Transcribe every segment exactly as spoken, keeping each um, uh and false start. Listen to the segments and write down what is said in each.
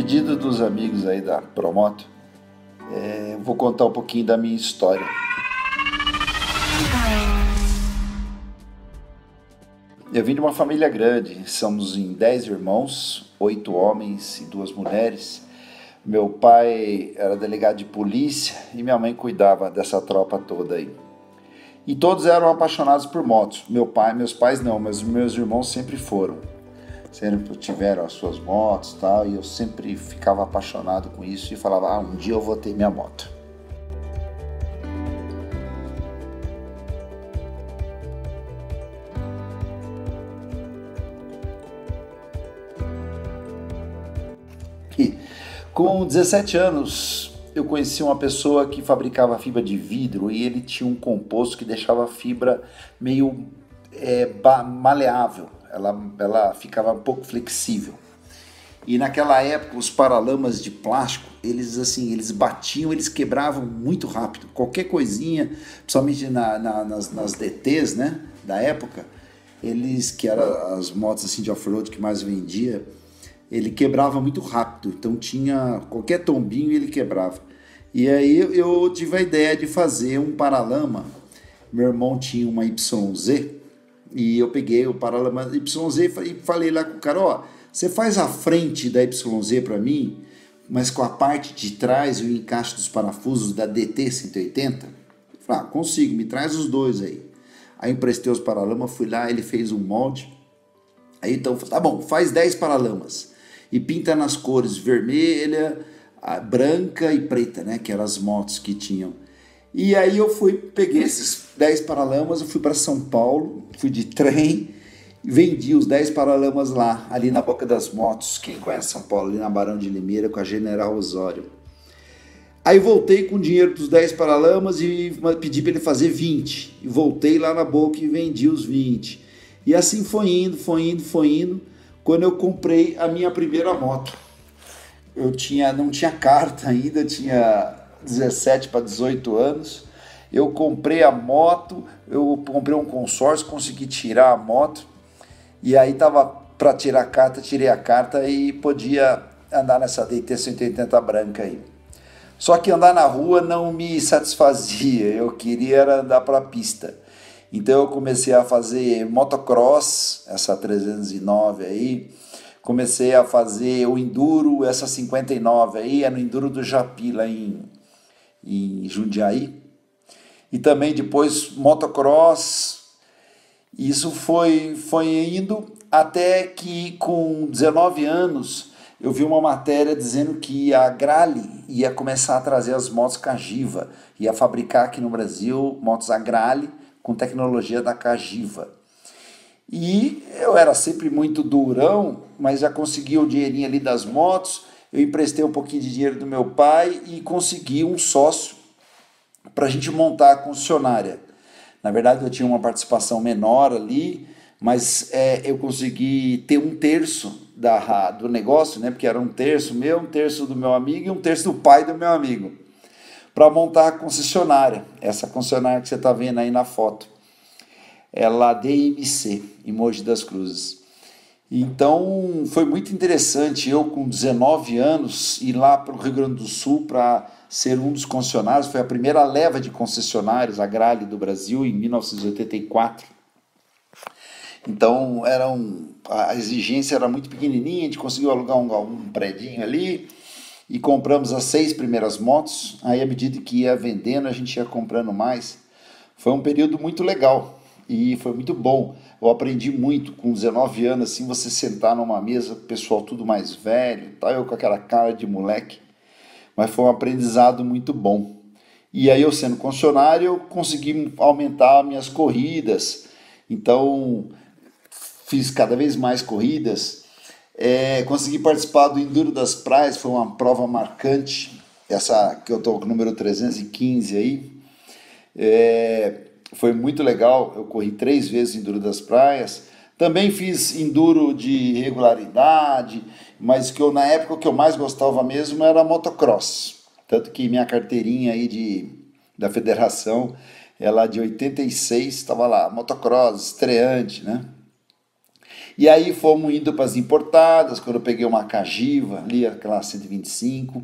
pedido dos amigos aí da ProMoto, é, vou contar um pouquinho da minha história. Eu vim de uma família grande, somos em dez irmãos, oito homens e duas mulheres. Meu pai era delegado de polícia e minha mãe cuidava dessa tropa toda aí. E todos eram apaixonados por motos. Meu pai, meus pais não, mas meus irmãos sempre foram. Sempre tiveram as suas motos e tal, e eu sempre ficava apaixonado com isso e falava, ah, um dia eu vou ter minha moto. E com dezessete anos, eu conheci uma pessoa que fabricava fibra de vidro e ele tinha um composto que deixava a fibra meio é, maleável. Ela, ela ficava um pouco flexível. E naquela época os paralamas de plástico, eles assim, eles batiam, eles quebravam muito rápido. Qualquer coisinha, principalmente na, na, nas, nas D Ts, né, da época, eles, que eram as motos assim, de off-road que mais vendia, ele quebrava muito rápido. Então tinha qualquer tombinho, ele quebrava. E aí eu tive a ideia de fazer um paralama. Meu irmão tinha uma Y Z e eu peguei o paralama Y Z e falei lá com o cara, ó, você faz a frente da Y Z para mim, mas com a parte de trás e o encaixe dos parafusos da D T cento e oitenta? Eu falei, ah, consigo, me traz os dois aí. Aí emprestei os paralamas, fui lá, ele fez um molde. Aí então, tá bom, faz dez paralamas e pinta nas cores vermelha, branca e preta, né, que eram as motos que tinham. E aí eu fui, peguei esses dez paralamas, eu fui para São Paulo, fui de trem, vendi os dez paralamas lá, ali na Boca das Motos, quem conhece São Paulo, ali na Barão de Limeira, com a General Osório. Aí voltei com o dinheiro dos dez paralamas e pedi para ele fazer vinte. E voltei lá na Boca e vendi os vinte. E assim foi indo, foi indo, foi indo, quando eu comprei a minha primeira moto. Eu tinha, não tinha carta ainda, tinha dezessete para dezoito anos, eu comprei a moto, eu comprei um consórcio, consegui tirar a moto, e aí tava para tirar a carta, tirei a carta e podia andar nessa D T cento e oitenta branca aí. Só que andar na rua não me satisfazia, eu queria era andar para a pista. Então eu comecei a fazer motocross, essa trezentos e nove aí, comecei a fazer o enduro, essa cinquenta e nove aí, é no enduro do Japi lá em em Jundiaí, e também depois motocross. Isso foi, foi indo até que com dezenove anos eu vi uma matéria dizendo que a Agrale ia começar a trazer as motos Cagiva, ia fabricar aqui no Brasil motos Agrale com tecnologia da Cagiva. E eu era sempre muito durão, mas já conseguia o dinheirinho ali das motos. Eu emprestei um pouquinho de dinheiro do meu pai e consegui um sócio para a gente montar a concessionária. Na verdade, eu tinha uma participação menor ali, mas é, eu consegui ter um terço da, do negócio, né? Porque era um terço meu, um terço do meu amigo e um terço do pai do meu amigo, para montar a concessionária. Essa concessionária que você está vendo aí na foto, ela é D M C, em Mogi das Cruzes. Então foi muito interessante eu com dezenove anos ir lá para o Rio Grande do Sul para ser um dos concessionários. Foi a primeira leva de concessionários Agrale do Brasil em mil novecentos e oitenta e quatro. Então era um, a exigência era muito pequenininha, a gente conseguiu alugar um, um predinho ali e compramos as seis primeiras motos. Aí à medida que ia vendendo a gente ia comprando mais. Foi um período muito legal. E foi muito bom, eu aprendi muito com dezenove anos, assim, você sentar numa mesa, pessoal tudo mais velho, tal, eu com aquela cara de moleque, mas foi um aprendizado muito bom. E aí eu sendo concessionário, eu consegui aumentar minhas corridas, então fiz cada vez mais corridas, é, consegui participar do Enduro das Praias, foi uma prova marcante, essa que eu tô com o número trezentos e quinze aí, é... Foi muito legal, eu corri três vezes Enduro das Praias. Também fiz Enduro de regularidade, mas que eu, na época o que eu mais gostava mesmo era motocross. Tanto que minha carteirinha aí de, da federação, ela de oitenta e seis, estava lá, motocross, estreante, né? E aí fomos indo para as importadas, quando eu peguei uma Cagiva ali, aquela cento e vinte e cinco.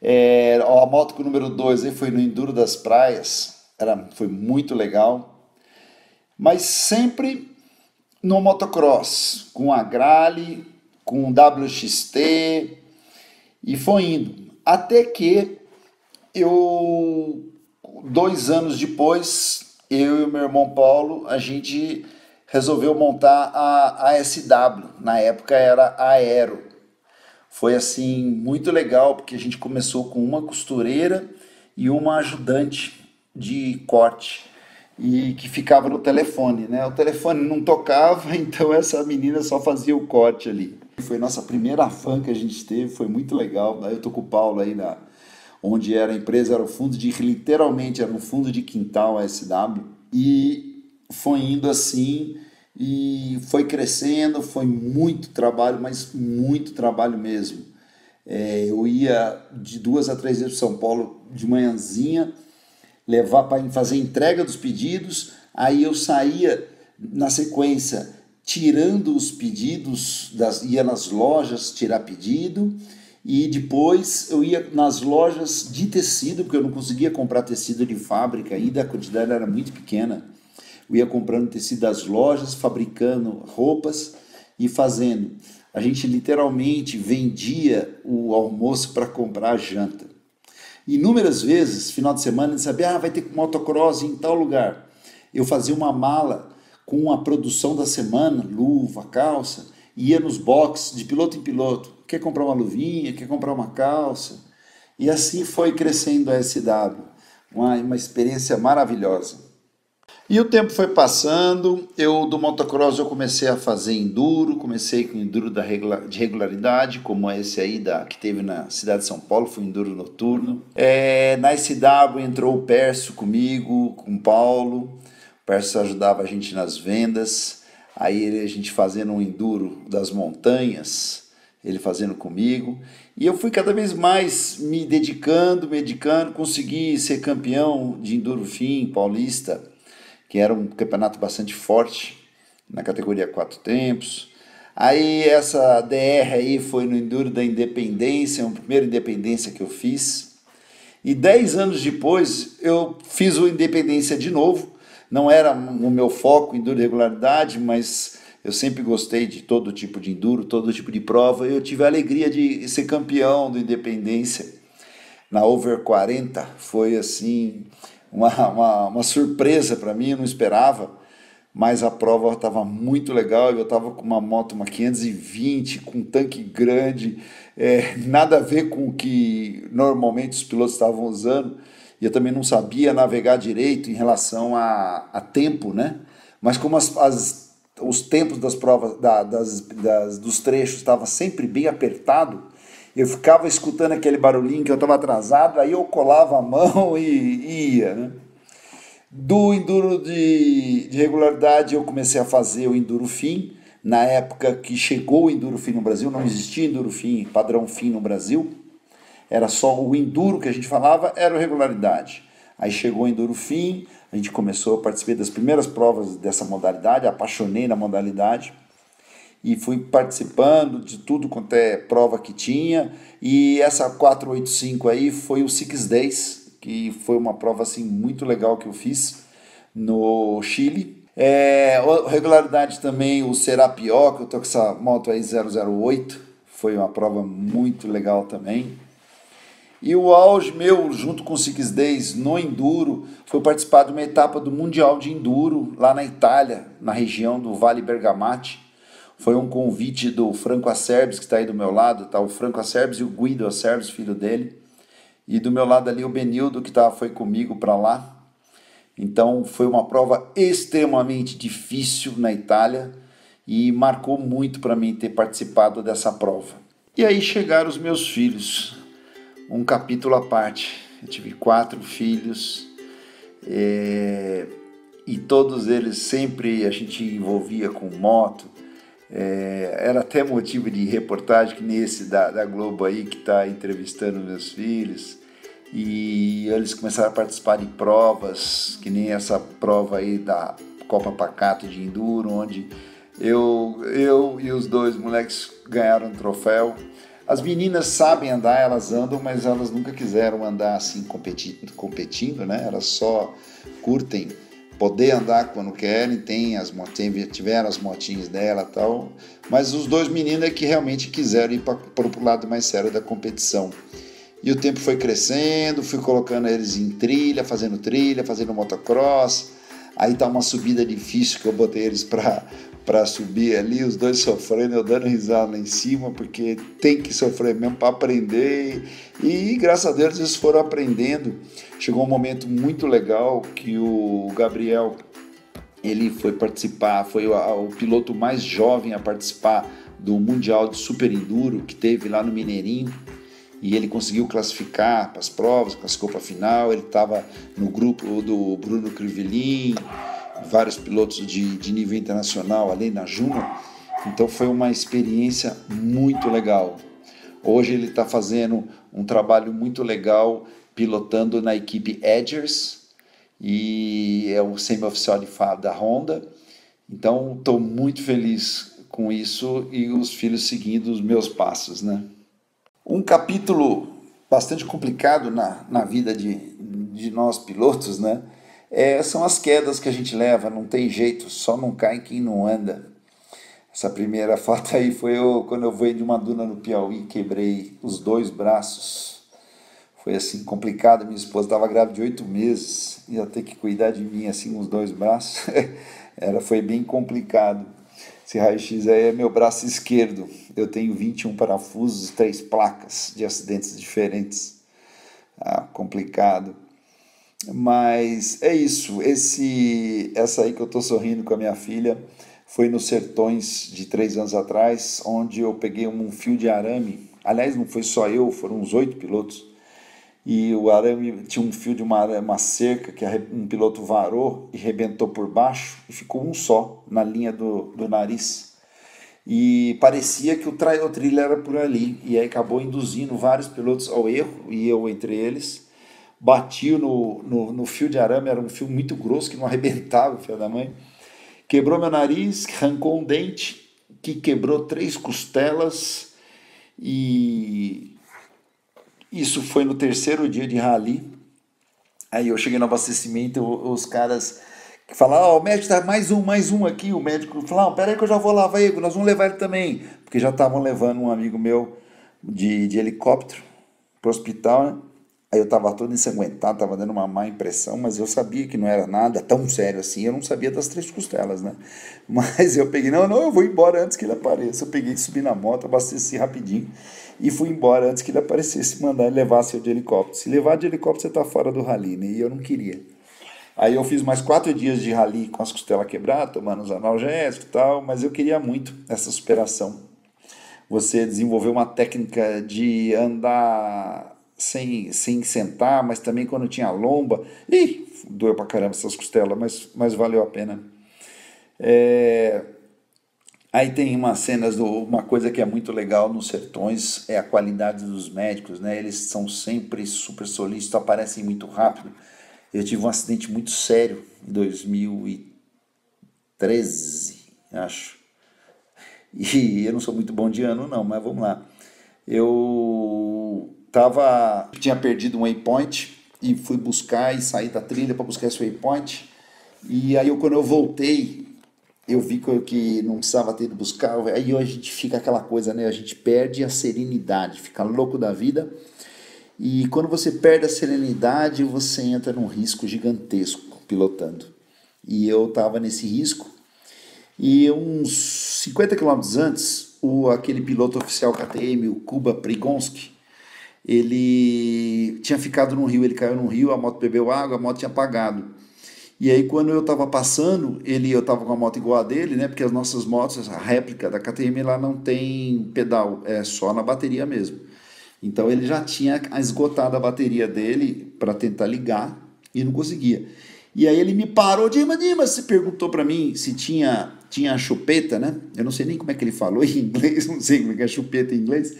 É, a moto com o número dois aí foi no Enduro das Praias, era, foi muito legal. Mas sempre no motocross, com Agrale, com W X T, e foi indo. Até que eu, dois anos depois, eu e meu irmão Paulo, a gente resolveu montar a A S W, na época era Aero. Foi assim muito legal, porque a gente começou com uma costureira e uma ajudante de corte, e que ficava no telefone, né? O telefone não tocava, então essa menina só fazia o corte ali. Foi nossa primeira van que a gente teve, foi muito legal. Aí eu tô com o Paulo aí, na, onde era a empresa, era o fundo de, literalmente era um fundo de quintal A S W, e foi indo assim, e foi crescendo, foi muito trabalho, mas muito trabalho mesmo. É, eu ia de duas a três vezes para São Paulo de manhãzinha, levar para fazer entrega dos pedidos, aí eu saía na sequência tirando os pedidos, das, ia nas lojas tirar pedido, e depois eu ia nas lojas de tecido, porque eu não conseguia comprar tecido de fábrica ainda, a quantidade era muito pequena. Eu ia comprando tecido das lojas, fabricando roupas e fazendo. A gente literalmente vendia o almoço para comprar a janta. Inúmeras vezes, final de semana, a gente sabia, ah, vai ter motocross em tal lugar. Eu fazia uma mala com a produção da semana, luva, calça, ia nos boxes de piloto em piloto. Quer comprar uma luvinha, quer comprar uma calça. E assim foi crescendo a S W. Uma, uma experiência maravilhosa. E o tempo foi passando, eu do motocross eu comecei a fazer enduro, comecei com enduro da regular, de regularidade, como esse aí da, que teve na cidade de São Paulo, foi enduro noturno. É, na S W entrou o Perso comigo, com o Paulo, o Perso ajudava a gente nas vendas, aí a gente fazendo um enduro das montanhas, ele fazendo comigo, e eu fui cada vez mais me dedicando, me dedicando, consegui ser campeão de Enduro Fim paulista, que era um campeonato bastante forte, na categoria quatro tempos. Aí essa D R aí foi no Enduro da Independência, a primeira Independência que eu fiz. E dez anos depois eu fiz o Independência de novo, não era o meu foco, Enduro de regularidade, mas eu sempre gostei de todo tipo de Enduro, todo tipo de prova, e eu tive a alegria de ser campeão do Independência. Na Over quarenta foi assim... Uma, uma, uma surpresa para mim, eu não esperava, mas a prova estava muito legal, eu estava com uma moto, uma quinhentos e vinte, com um tanque grande, é, nada a ver com o que normalmente os pilotos estavam usando, e eu também não sabia navegar direito em relação a, a tempo, né? Mas como as, as, os tempos das provas, da, das, das, dos trechos estavam sempre bem apertado, eu ficava escutando aquele barulhinho que eu estava atrasado, aí eu colava a mão e, e ia, né? Do enduro de, de regularidade eu comecei a fazer o Enduro Fim, na época que chegou o Enduro Fim no Brasil, não existia Enduro Fim, padrão Fim no Brasil, era só o enduro que a gente falava, era o regularidade. Aí chegou o Enduro Fim, a gente começou a participar das primeiras provas dessa modalidade, apaixonei na modalidade, e fui participando de tudo quanto é prova que tinha, e essa quatro oito cinco aí foi o Six Days, que foi uma prova assim muito legal que eu fiz no Chile. É, regularidade também, o Será Pior, que eu tô com essa moto aí zero zero oito, foi uma prova muito legal também. E o auge meu, junto com o Six Days, no Enduro, foi participar de uma etapa do Mundial de Enduro, lá na Itália, na região do Vale Bergamate. Foi um convite do Franco Acerbis, que está aí do meu lado, tá? O Franco Acerbis e o Guido Acerbis, filho dele. E do meu lado ali o Benildo, que tá, foi comigo para lá. Então foi uma prova extremamente difícil na Itália e marcou muito para mim ter participado dessa prova. E aí chegaram os meus filhos, um capítulo à parte. Eu tive quatro filhos, é... e todos eles sempre a gente envolvia com moto. É, era até motivo de reportagem, que nesse da, da Globo aí, que está entrevistando meus filhos, e eles começaram a participar de provas, que nem essa prova aí da Copa Pacato de Enduro, onde Eu, eu e os dois moleques ganharam um troféu. As meninas sabem andar, elas andam, mas elas nunca quiseram andar assim competindo, competindo, né? Elas só curtem poder andar quando querem, tem as motinhas, tiveram as motinhas dela e tal. Mas os dois meninos é que realmente quiseram ir para o lado mais sério da competição. E o tempo foi crescendo, fui colocando eles em trilha, fazendo trilha, fazendo motocross. Aí tá uma subida difícil que eu botei eles para para subir ali, os dois sofrendo, eu dando risada lá em cima, porque tem que sofrer mesmo para aprender. E graças a Deus eles foram aprendendo. Chegou um momento muito legal que o Gabriel, ele foi participar, foi o piloto mais jovem a participar do Mundial de Super Enduro que teve lá no Mineirinho. E ele conseguiu classificar para as provas, classificou para a final. Ele estava no grupo do Bruno Crivelin, vários pilotos de, de nível internacional ali na Juno. Então foi uma experiência muito legal. Hoje ele está fazendo um trabalho muito legal pilotando na equipe Edgers, e é o semi-oficial de Fá da Honda. Então estou muito feliz com isso e os filhos seguindo os meus passos, né? Um capítulo bastante complicado na, na vida de, de nós pilotos, né? É, são as quedas que a gente leva, não tem jeito, só não cai quem não anda. Essa primeira foto aí foi eu, quando eu fui de uma duna no Piauí, quebrei os dois braços. Foi assim complicado, minha esposa estava grávida de oito meses, ia ter que cuidar de mim assim, os dois braços. Era, foi bem complicado. Esse raio-x aí é meu braço esquerdo. Eu tenho vinte e um parafusos, três placas de acidentes diferentes. Ah, complicado. Mas é isso. Esse, essa aí que eu estou sorrindo com a minha filha foi nos Sertões de três anos atrás, onde eu peguei um fio de arame. Aliás, não foi só eu, foram uns oito pilotos. E o arame tinha um fio de uma, uma cerca que um piloto varou e rebentou por baixo e ficou um só na linha do, do nariz. E parecia que o, o trilho era por ali, e aí acabou induzindo vários pilotos ao erro, e eu entre eles. Bati no, no, no fio de arame, era um fio muito grosso que não arrebentava, filho da mãe. Quebrou meu nariz, arrancou um dente, que quebrou três costelas. E isso foi no terceiro dia de rally. Aí eu cheguei no abastecimento, os caras falaram, ó, oh, o médico tá mais um, mais um aqui. O médico falou, oh, peraí que eu já vou lá, vai, nós vamos levar ele também. Porque já estavam levando um amigo meu de, de helicóptero pro hospital, né? Aí eu tava todo ensanguentado, tava dando uma má impressão, mas eu sabia que não era nada tão sério assim. Eu não sabia das três costelas, né? Mas eu peguei, não, não, eu vou embora antes que ele apareça. Eu peguei, subi na moto, abasteci rapidinho. E fui embora antes que ele aparecesse, mandar ele levar seu de helicóptero. Se levar de helicóptero, você tá fora do rally, né? E eu não queria. Aí eu fiz mais quatro dias de rally com as costelas quebradas, tomando os analgésicos e tal, mas eu queria muito essa superação. Você desenvolveu uma técnica de andar sem, sem sentar, mas também quando tinha lomba. Ih, doeu pra caramba essas costelas, mas, mas valeu a pena. É... Aí tem umas cenas, do, uma coisa que é muito legal nos Sertões é a qualidade dos médicos, né? Eles são sempre super solícitos, aparecem muito rápido. Eu tive um acidente muito sério em dois mil e treze, acho. E eu não sou muito bom de ano não, mas vamos lá. Eu tava, tinha perdido um waypoint e fui buscar e saí da trilha para buscar esse waypoint. E aí eu, quando eu voltei, eu vi que não precisava ter de buscar. Aí a gente fica aquela coisa, né? A gente perde a serenidade, fica louco da vida. E quando você perde a serenidade, você entra num risco gigantesco pilotando. E eu estava nesse risco. E uns cinquenta quilômetros antes, o, aquele piloto oficial K T M, o Kuba Prigonski, ele tinha ficado num rio, ele caiu num rio, a moto bebeu água, a moto tinha apagado. E aí quando eu estava passando, ele, eu estava com a moto igual a dele, né? Porque as nossas motos, a réplica da K T M, lá não tem pedal, é só na bateria mesmo. Então ele já tinha esgotado a bateria dele para tentar ligar e não conseguia. E aí ele me parou, Dima, Dima, se perguntou para mim se tinha, tinha chupeta, né? Eu não sei nem como é que ele falou em inglês, não sei como é que é chupeta em inglês.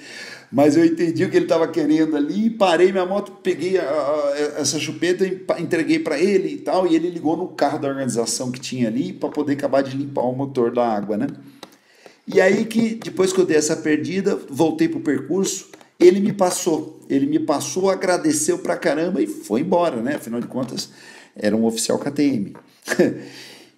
Mas eu entendi o que ele estava querendo ali, parei minha moto, peguei a, a, essa chupeta e entreguei para ele e tal, e ele ligou no carro da organização que tinha ali para poder acabar de limpar o motor da água, né? E aí que depois que eu dei essa perdida, voltei pro percurso, ele me passou, ele me passou, agradeceu pra caramba e foi embora, né? Afinal de contas, era um oficial K T M.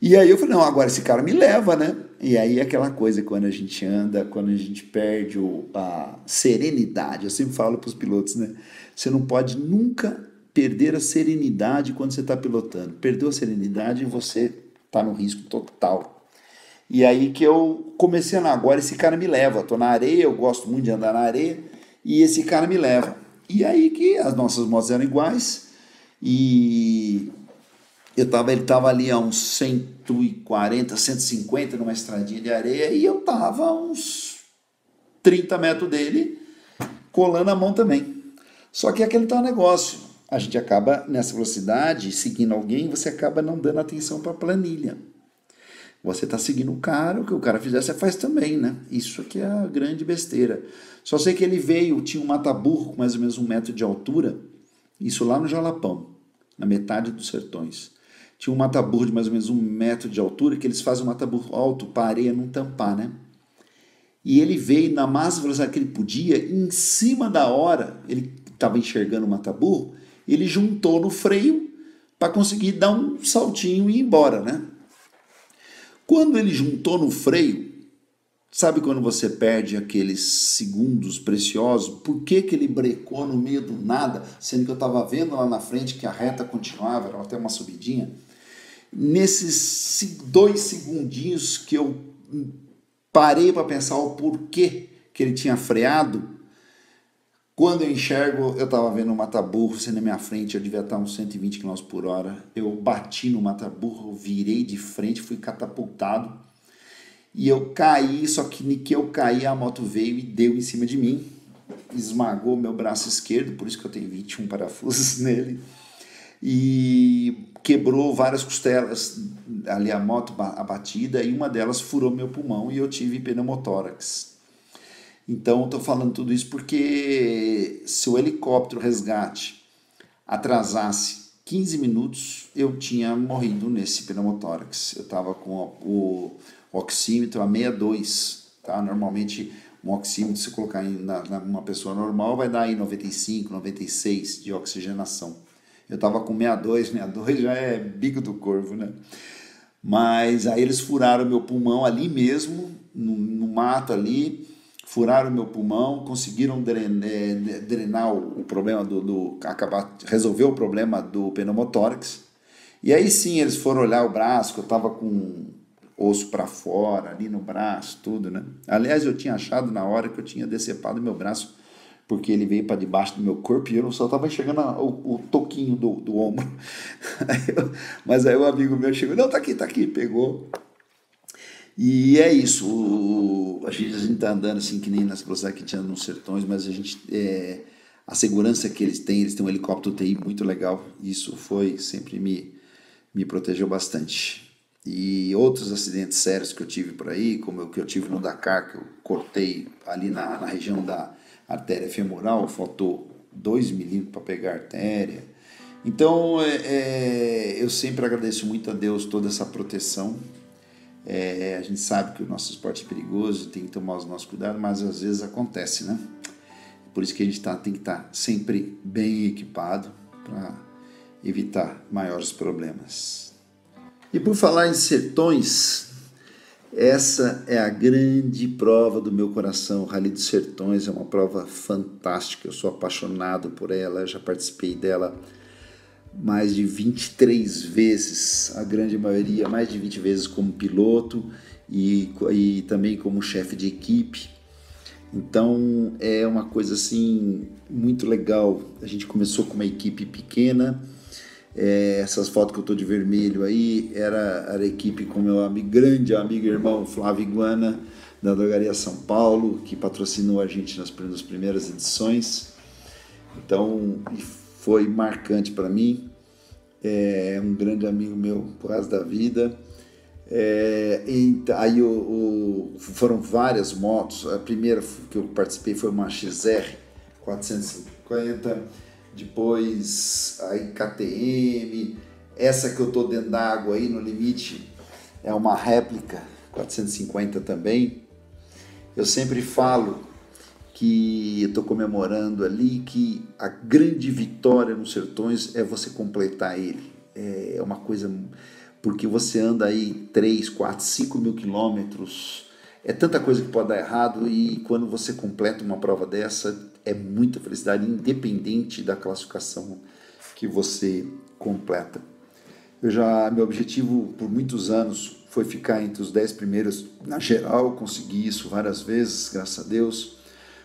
E aí eu falei, não, agora esse cara me leva, né? E aí aquela coisa, quando a gente anda, quando a gente perde a serenidade, eu sempre falo pros pilotos, né? Você não pode nunca perder a serenidade quando você está pilotando. Perdeu a serenidade e você está no risco total. E aí que eu comecei a andar, agora esse cara me leva, estou na areia, eu gosto muito de andar na areia, e esse cara me leva. E aí que as nossas motos eram iguais, e eu tava, ele estava ali a uns cento e quarenta, cento e cinquenta numa estradinha de areia, e eu estava a uns trinta metros dele, colando a mão também. Só que aquele tal negócio, a gente acaba nessa velocidade, seguindo alguém, você acaba não dando atenção para a planilha. Você está seguindo o cara, o que o cara fizer, você faz também, né? Isso aqui é a grande besteira. Só sei que ele veio, tinha um mataburro com mais ou menos um metro de altura, isso lá no Jalapão, na metade dos Sertões. Tinha um mataburro de mais ou menos um metro de altura, que eles fazem um mataburro alto para a areia não tampar, né? E ele veio na máxima velocidade que ele podia, em cima da hora, ele estava enxergando o mataburro, ele juntou no freio para conseguir dar um saltinho e ir embora, né? Quando ele juntou no freio, sabe quando você perde aqueles segundos preciosos? Por que que ele brecou no meio do nada, sendo que eu estava vendo lá na frente que a reta continuava, era até uma subidinha? Nesses dois segundinhos que eu parei para pensar o porquê que ele tinha freado, quando eu enxergo, eu estava vendo um mataburro, você na minha frente, eu devia estar uns cento e vinte quilômetros por hora, eu bati no mataburro, virei de frente, fui catapultado, e eu caí, só que nem que eu caí, a moto veio e deu em cima de mim, esmagou meu braço esquerdo, por isso que eu tenho vinte e um parafusos nele, e quebrou várias costelas, ali a moto abatida, e uma delas furou meu pulmão, e eu tive pneumotórax. Então, eu estou falando tudo isso porque se o helicóptero resgate atrasasse quinze minutos, eu tinha morrido nesse pneumotórax. Eu estava com o oxímetro a sessenta e dois, tá? Normalmente, um oxímetro, se colocar em na, na, uma pessoa normal, vai dar aí noventa e cinco, noventa e seis de oxigenação. Eu estava com sessenta e dois, sessenta e dois já é bico do corvo, né? Mas aí eles furaram meu pulmão ali mesmo, no, no mato ali, furaram meu pulmão, conseguiram drenar, drenar o problema do, do acabar, resolver o problema do pneumotórax. E aí sim eles foram olhar o braço, que eu tava com osso para fora ali no braço, tudo, né? Aliás, eu tinha achado na hora que eu tinha decepado meu braço, porque ele veio para debaixo do meu corpo e eu só tava enxergando a, o, o toquinho do, do ombro. Aí eu, mas aí um amigo meu chegou, não, tá aqui, tá aqui, pegou. E é isso, o, a gente está andando assim que nem nas velocidades que a gente anda nos Sertões, mas a gente, é, a segurança que eles têm, eles têm um helicóptero T I muito legal, isso foi, sempre me, me protegeu bastante. E outros acidentes sérios que eu tive por aí, como o que eu tive no Dakar, que eu cortei ali na, na região da artéria femoral, faltou dois milímetros para pegar a artéria. Então é, eu sempre agradeço muito a Deus toda essa proteção. É, a gente sabe que o nosso esporte é perigoso, tem que tomar os nossos cuidados, mas às vezes acontece, né? Por isso que a gente tá, tem que estar tá sempre bem equipado para evitar maiores problemas. E por falar em Sertões, essa é a grande prova do meu coração. O Rally dos Sertões é uma prova fantástica, eu sou apaixonado por ela, eu já participei dela mais de vinte e três vezes, a grande maioria, mais de vinte vezes como piloto e, e também como chefe de equipe. Então é uma coisa assim muito legal. A gente começou com uma equipe pequena, é, essas fotos que eu estou de vermelho aí, era, era a equipe com meu amigo, grande amigo e irmão Flávio Iguana, da Drogaria São Paulo, que patrocinou a gente nas, nas primeiras edições. Então foi marcante para mim, é um grande amigo meu por causa da vida. É, e aí o, o, foram várias motos, a primeira que eu participei foi uma X R quatrocentos e cinquenta, depois aí K T M, essa que eu tô dentro d'água aí no limite é uma réplica quatrocentos e cinquenta também, Eu sempre falo que eu estou comemorando ali que a grande vitória nos Sertões é você completar ele. É uma coisa... Porque você anda aí três, quatro, cinco mil quilômetros. É tanta coisa que pode dar errado. E quando você completa uma prova dessa, é muita felicidade, independente da classificação que você completa. Eu já, meu objetivo por muitos anos foi ficar entre os dez primeiros na geral. Consegui isso várias vezes, graças a Deus.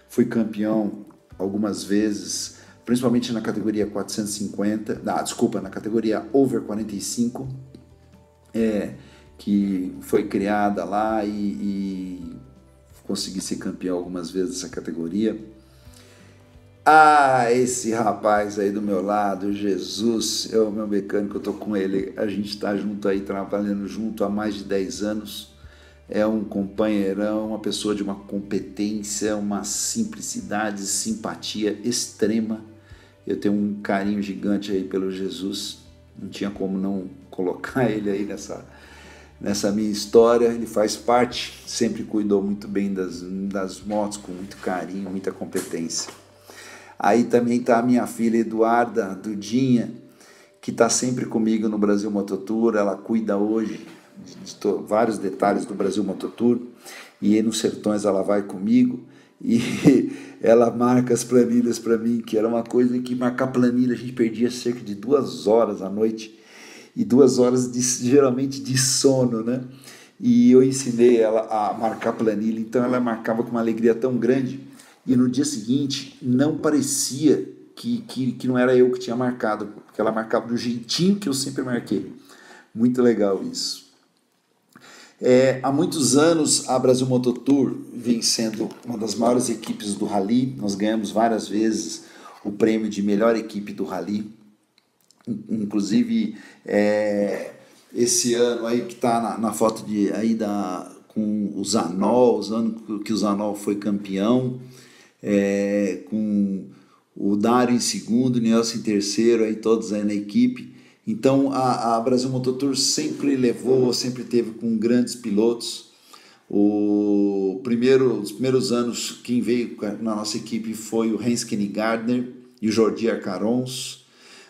Fui campeão algumas vezes, principalmente na categoria quatrocentos e cinquenta, ah, desculpa, na categoria over quarenta e cinco, é, que foi criada lá, e, e consegui ser campeão algumas vezes dessa categoria. Ah, esse rapaz aí do meu lado, Jesus, é o meu mecânico, eu tô com ele, a gente tá junto aí, trabalhando junto há mais de dez anos, é um companheirão, uma pessoa de uma competência, uma simplicidade, simpatia extrema. Eu tenho um carinho gigante aí pelo Jesus, não tinha como não colocar ele aí nessa, nessa minha história. Ele faz parte, sempre cuidou muito bem das, das motos, com muito carinho, muita competência. Aí também está a minha filha Eduarda, Dudinha, que está sempre comigo no Brasil Moto Tour. Ela cuida hoje de, de to, vários detalhes do Brasil Moto Tour, e aí nos Sertões ela vai comigo e ela marca as planilhas para mim, que era uma coisa que marcar planilha a gente perdia cerca de duas horas à noite, e duas horas de, geralmente de sono, né? E eu ensinei ela a marcar planilha, então ela marcava com uma alegria tão grande. E no dia seguinte, não parecia que, que, que não era eu que tinha marcado, porque ela marcava do jeitinho que eu sempre marquei. Muito legal isso. É, há muitos anos, a Brasil Moto Tour vem sendo uma das maiores equipes do Rally. Nós ganhamos várias vezes o prêmio de melhor equipe do Rally. Inclusive, é, esse ano aí que está na, na foto de, aí da, com o Zanol, os anos que o Zanol foi campeão. É, com o Dário em segundo, o Nelson em terceiro, aí todos aí na equipe. Então a, a Brasil Moto Tour sempre levou, sempre teve com grandes pilotos. O primeiro, os primeiros anos quem veio na nossa equipe foi o Heinz Gardner e o Jordi Arcarons.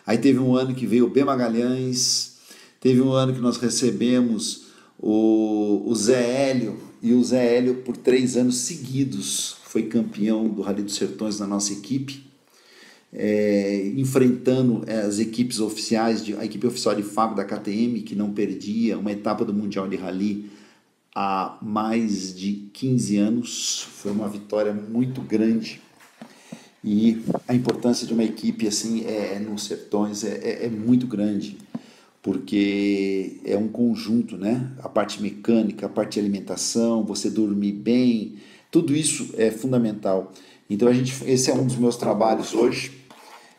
Aí teve um ano que veio o B. Magalhães, teve um ano que nós recebemos o, o Zé Hélio, e o Zé Hélio por três anos seguidos foi campeão do Rally dos Sertões na nossa equipe, é, enfrentando as equipes oficiais, de, a equipe oficial de Fábio da K T M, que não perdia uma etapa do Mundial de Rally há mais de quinze anos. Foi uma vitória muito grande, e a importância de uma equipe assim é, nos Sertões é, é, é muito grande, porque é um conjunto, né? A parte mecânica, a parte de alimentação, você dormir bem, tudo isso é fundamental. Então a gente, esse é um dos meus trabalhos hoje,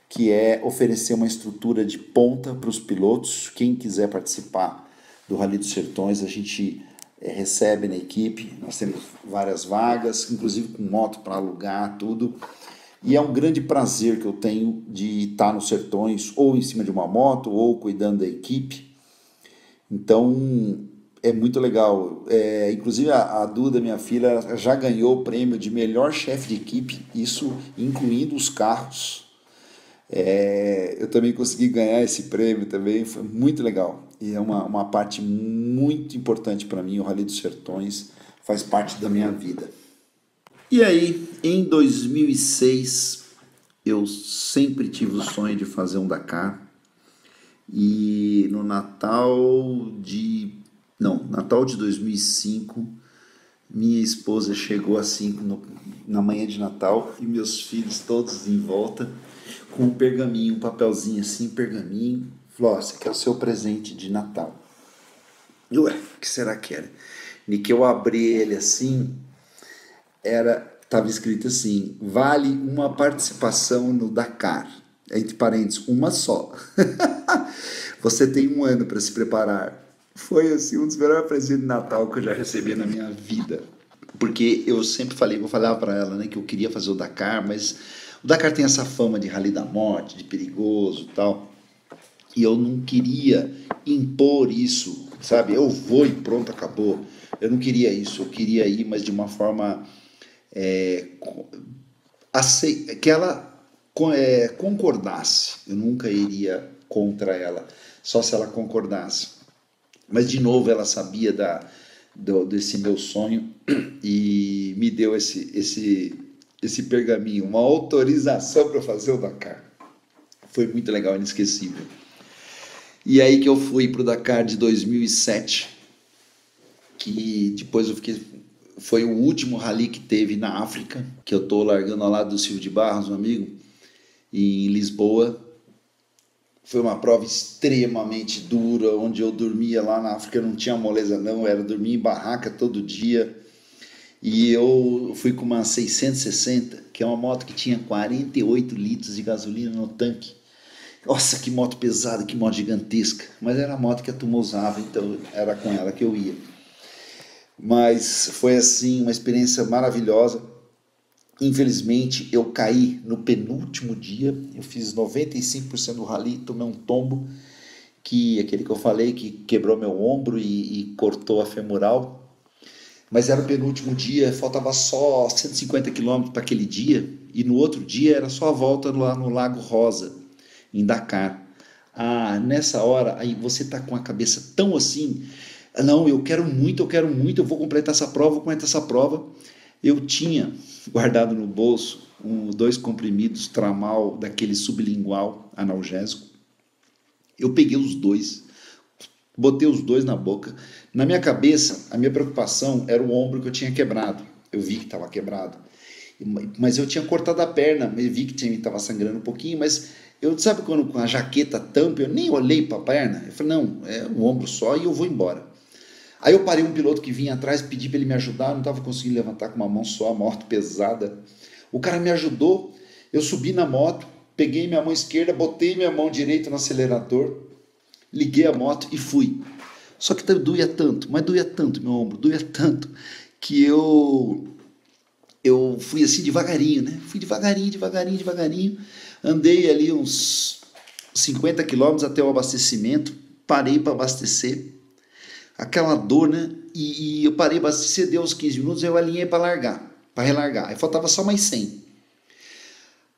que é oferecer uma estrutura de ponta para os pilotos. Quem quiser participar do Rally dos Sertões, a gente recebe na equipe. Nós temos várias vagas, inclusive com moto para alugar, tudo. E é um grande prazer que eu tenho de estar nos Sertões, ou em cima de uma moto, ou cuidando da equipe. Então... é muito legal. É, inclusive a, a Duda, minha filha, já ganhou o prêmio de melhor chefe de equipe, isso incluindo os carros. É, eu também consegui ganhar esse prêmio também, foi muito legal. E é uma, uma parte muito importante para mim, o Rally dos Sertões faz parte da minha vida. E aí, em dois mil e seis, eu sempre tive o sonho de fazer um Dakar. E no Natal de... Não, Natal de dois mil e cinco, minha esposa chegou assim no, na manhã de Natal, e meus filhos todos em volta, com um pergaminho, um papelzinho assim, pergaminho. Falou, ó, você quer o seu presente de Natal. Eu, ué, o que será que era? E que eu abri ele assim, era, estava escrito assim, vale uma participação no Dakar. Entre parênteses, uma só. Você tem um ano para se preparar. Foi assim um dos melhores presentes de Natal que eu já recebi na minha vida, porque eu sempre falei, eu falava para ela, né, que eu queria fazer o Dakar, mas o Dakar tem essa fama de rally da morte, de perigoso e tal, e eu não queria impor isso, sabe, eu vou e pronto, acabou. Eu não queria isso, eu queria ir, mas de uma forma é, que ela é, concordasse. Eu nunca iria contra ela, só se ela concordasse. Mas, de novo, ela sabia da, do, desse meu sonho e me deu esse, esse, esse pergaminho, uma autorização para fazer o Dakar. Foi muito legal, inesquecível. E aí que eu fui para o Dakar de dois mil e sete, que depois eu fiquei... Foi o último rally que teve na África, que eu estou largando ao lado do Silvio de Barros, um amigo, em Lisboa. Foi uma prova extremamente dura, onde eu dormia lá na África, não tinha moleza não, era dormir em barraca todo dia. E eu fui com uma seiscentos e sessenta, que é uma moto que tinha quarenta e oito litros de gasolina no tanque. Nossa, que moto pesada, que moto gigantesca. Mas era a moto que a turma usava, então era com ela que eu ia. Mas foi assim, uma experiência maravilhosa. Infelizmente, eu caí no penúltimo dia. Eu fiz noventa e cinco por cento do rally, tomei um tombo, que aquele que eu falei, que quebrou meu ombro e, e cortou a femoral. Mas era o penúltimo dia, faltava só cento e cinquenta quilômetros para aquele dia, e no outro dia era só a volta lá no Lago Rosa, em Dakar. Ah, nessa hora, aí você tá com a cabeça tão assim, não, eu quero muito, eu quero muito, eu vou completar essa prova, vou completar essa prova. Eu tinha guardado no bolso um, dois comprimidos Tramal, daquele sublingual analgésico. Eu peguei os dois, botei os dois na boca. Na minha cabeça, a minha preocupação era o ombro que eu tinha quebrado. Eu vi que estava quebrado. Mas eu tinha cortado a perna, eu vi que estava sangrando um pouquinho, mas eu, sabe quando com a jaqueta tampa, eu nem olhei para a perna. Eu falei, não, é um ombro só e eu vou embora. Aí eu parei um piloto que vinha atrás, pedi para ele me ajudar, eu não estava conseguindo levantar com uma mão só, a moto pesada. O cara me ajudou, eu subi na moto, peguei minha mão esquerda, botei minha mão direita no acelerador, liguei a moto e fui. Só que doía tanto, mas doía tanto meu ombro, doía tanto, que eu, eu fui assim devagarinho, né? Fui devagarinho, devagarinho, devagarinho. Andei ali uns cinquenta quilômetros até o abastecimento, parei para abastecer. Aquela dor, né? E, e eu parei para abastecer, deu uns quinze minutos, eu alinhei para largar, para relargar. Aí faltava só mais cem.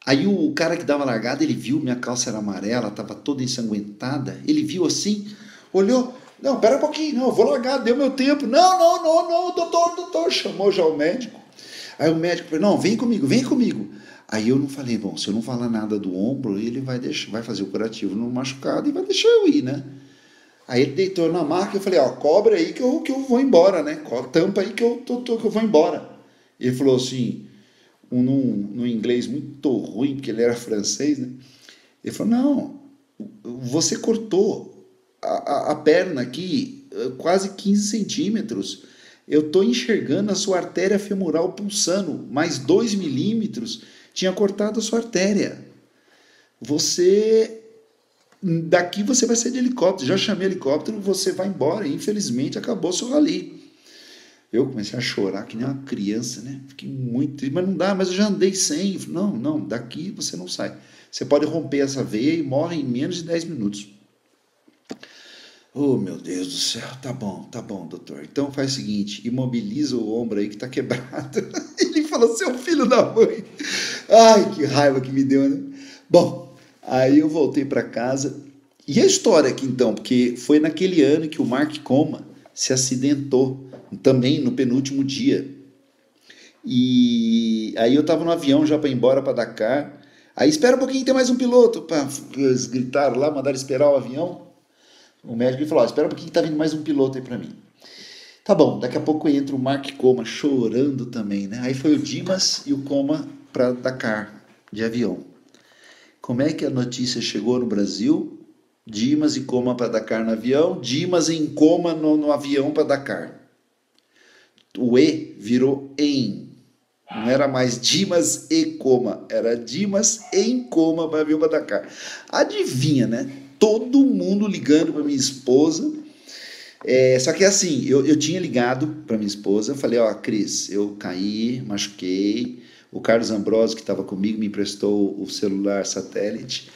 Aí o cara que dava largada, ele viu, minha calça era amarela, estava toda ensanguentada. Ele viu assim, olhou... Não, pera um pouquinho, não, eu vou largar, deu meu tempo. Não, não, não, não, doutor, doutor, chamou já o médico. Aí o médico falou, não, vem comigo, vem comigo. Aí eu não falei, bom, se eu não falar nada do ombro, ele vai, deixar, vai fazer o curativo no machucado e vai deixar eu ir, né? Aí ele deitou na maca e eu falei, ó, cobre aí que eu, que eu vou embora, né? Tampa aí que eu, tô, tô, que eu vou embora. Ele falou assim, um, num, num inglês muito ruim, porque ele era francês, né? Ele falou, não, você cortou. A, a, a perna aqui, quase quinze centímetros, eu tô enxergando a sua artéria femoral pulsando, mais dois milímetros, tinha cortado a sua artéria. Você, daqui você vai sair de helicóptero, já chamei helicóptero, você vai embora, infelizmente acabou seu rally. Eu comecei a chorar que nem uma criança, né? Fiquei muito triste, mas não dá, mas eu já andei sem, não, não, daqui você não sai. Você pode romper essa veia e morre em menos de dez minutos. Oh, meu Deus do céu, tá bom, tá bom, doutor. Então faz o seguinte, imobiliza o ombro aí que tá quebrado. Ele falou, seu filho da mãe. Ai, que raiva que me deu, né? Bom, aí eu voltei para casa. E a história aqui, então, porque foi naquele ano que o Mark Coma se acidentou, também no penúltimo dia. E aí eu tava no avião já para ir embora para Dakar. Aí espera um pouquinho, tem mais um piloto. Pá, eles gritaram lá, mandaram esperar o avião. O médico falou, ó, espera um pouquinho que tá vindo mais um piloto aí pra mim. Tá bom, daqui a pouco entra o Mark Coma chorando também, né? Aí foi o Dimas e o Coma pra Dakar, de avião. Como é que a notícia chegou no Brasil? Dimas e Coma pra Dakar no avião, Dimas em Coma no, no avião pra Dakar. O E virou em. Não era mais Dimas e Coma, era Dimas em Coma pra avião pra Dakar. Adivinha, né? Todo mundo ligando para minha esposa, é, só que assim, eu, eu tinha ligado para minha esposa, falei, ó, Cris, eu caí, machuquei, o Carlos Ambrosio que estava comigo me emprestou o celular satélite,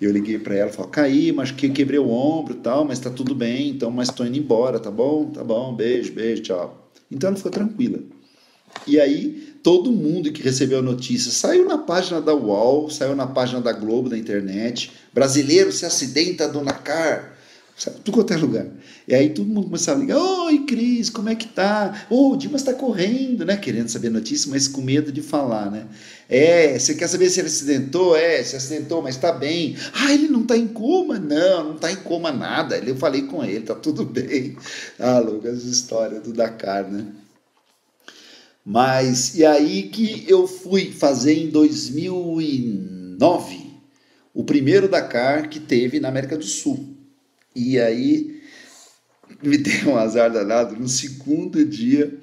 eu liguei para ela, falei, caí, machuquei, quebrei o ombro e tal, mas tá tudo bem, então, mas tô indo embora, tá bom? Tá bom, beijo, beijo, tchau. Então ela ficou tranquila, E aí todo mundo que recebeu a notícia saiu na página da U O L, saiu na página da Globo, da internet. Brasileiro se acidenta do Dakar. Sabe, tudo quanto é lugar. E aí todo mundo começava a ligar, oi Cris, como é que tá? Ô, o Dimas tá correndo, né? Querendo saber a notícia, mas com medo de falar, né? É, você quer saber se ele acidentou? É, se acidentou, mas tá bem. Ah, ele não tá em coma? Não, não tá em coma nada. Eu falei com ele, tá tudo bem. Ah, Lucas, história do Dakar, né? Mas, e aí que eu fui fazer em dois mil e nove, o primeiro Dakar que teve na América do Sul. E aí, me deu um azar danado, no segundo dia,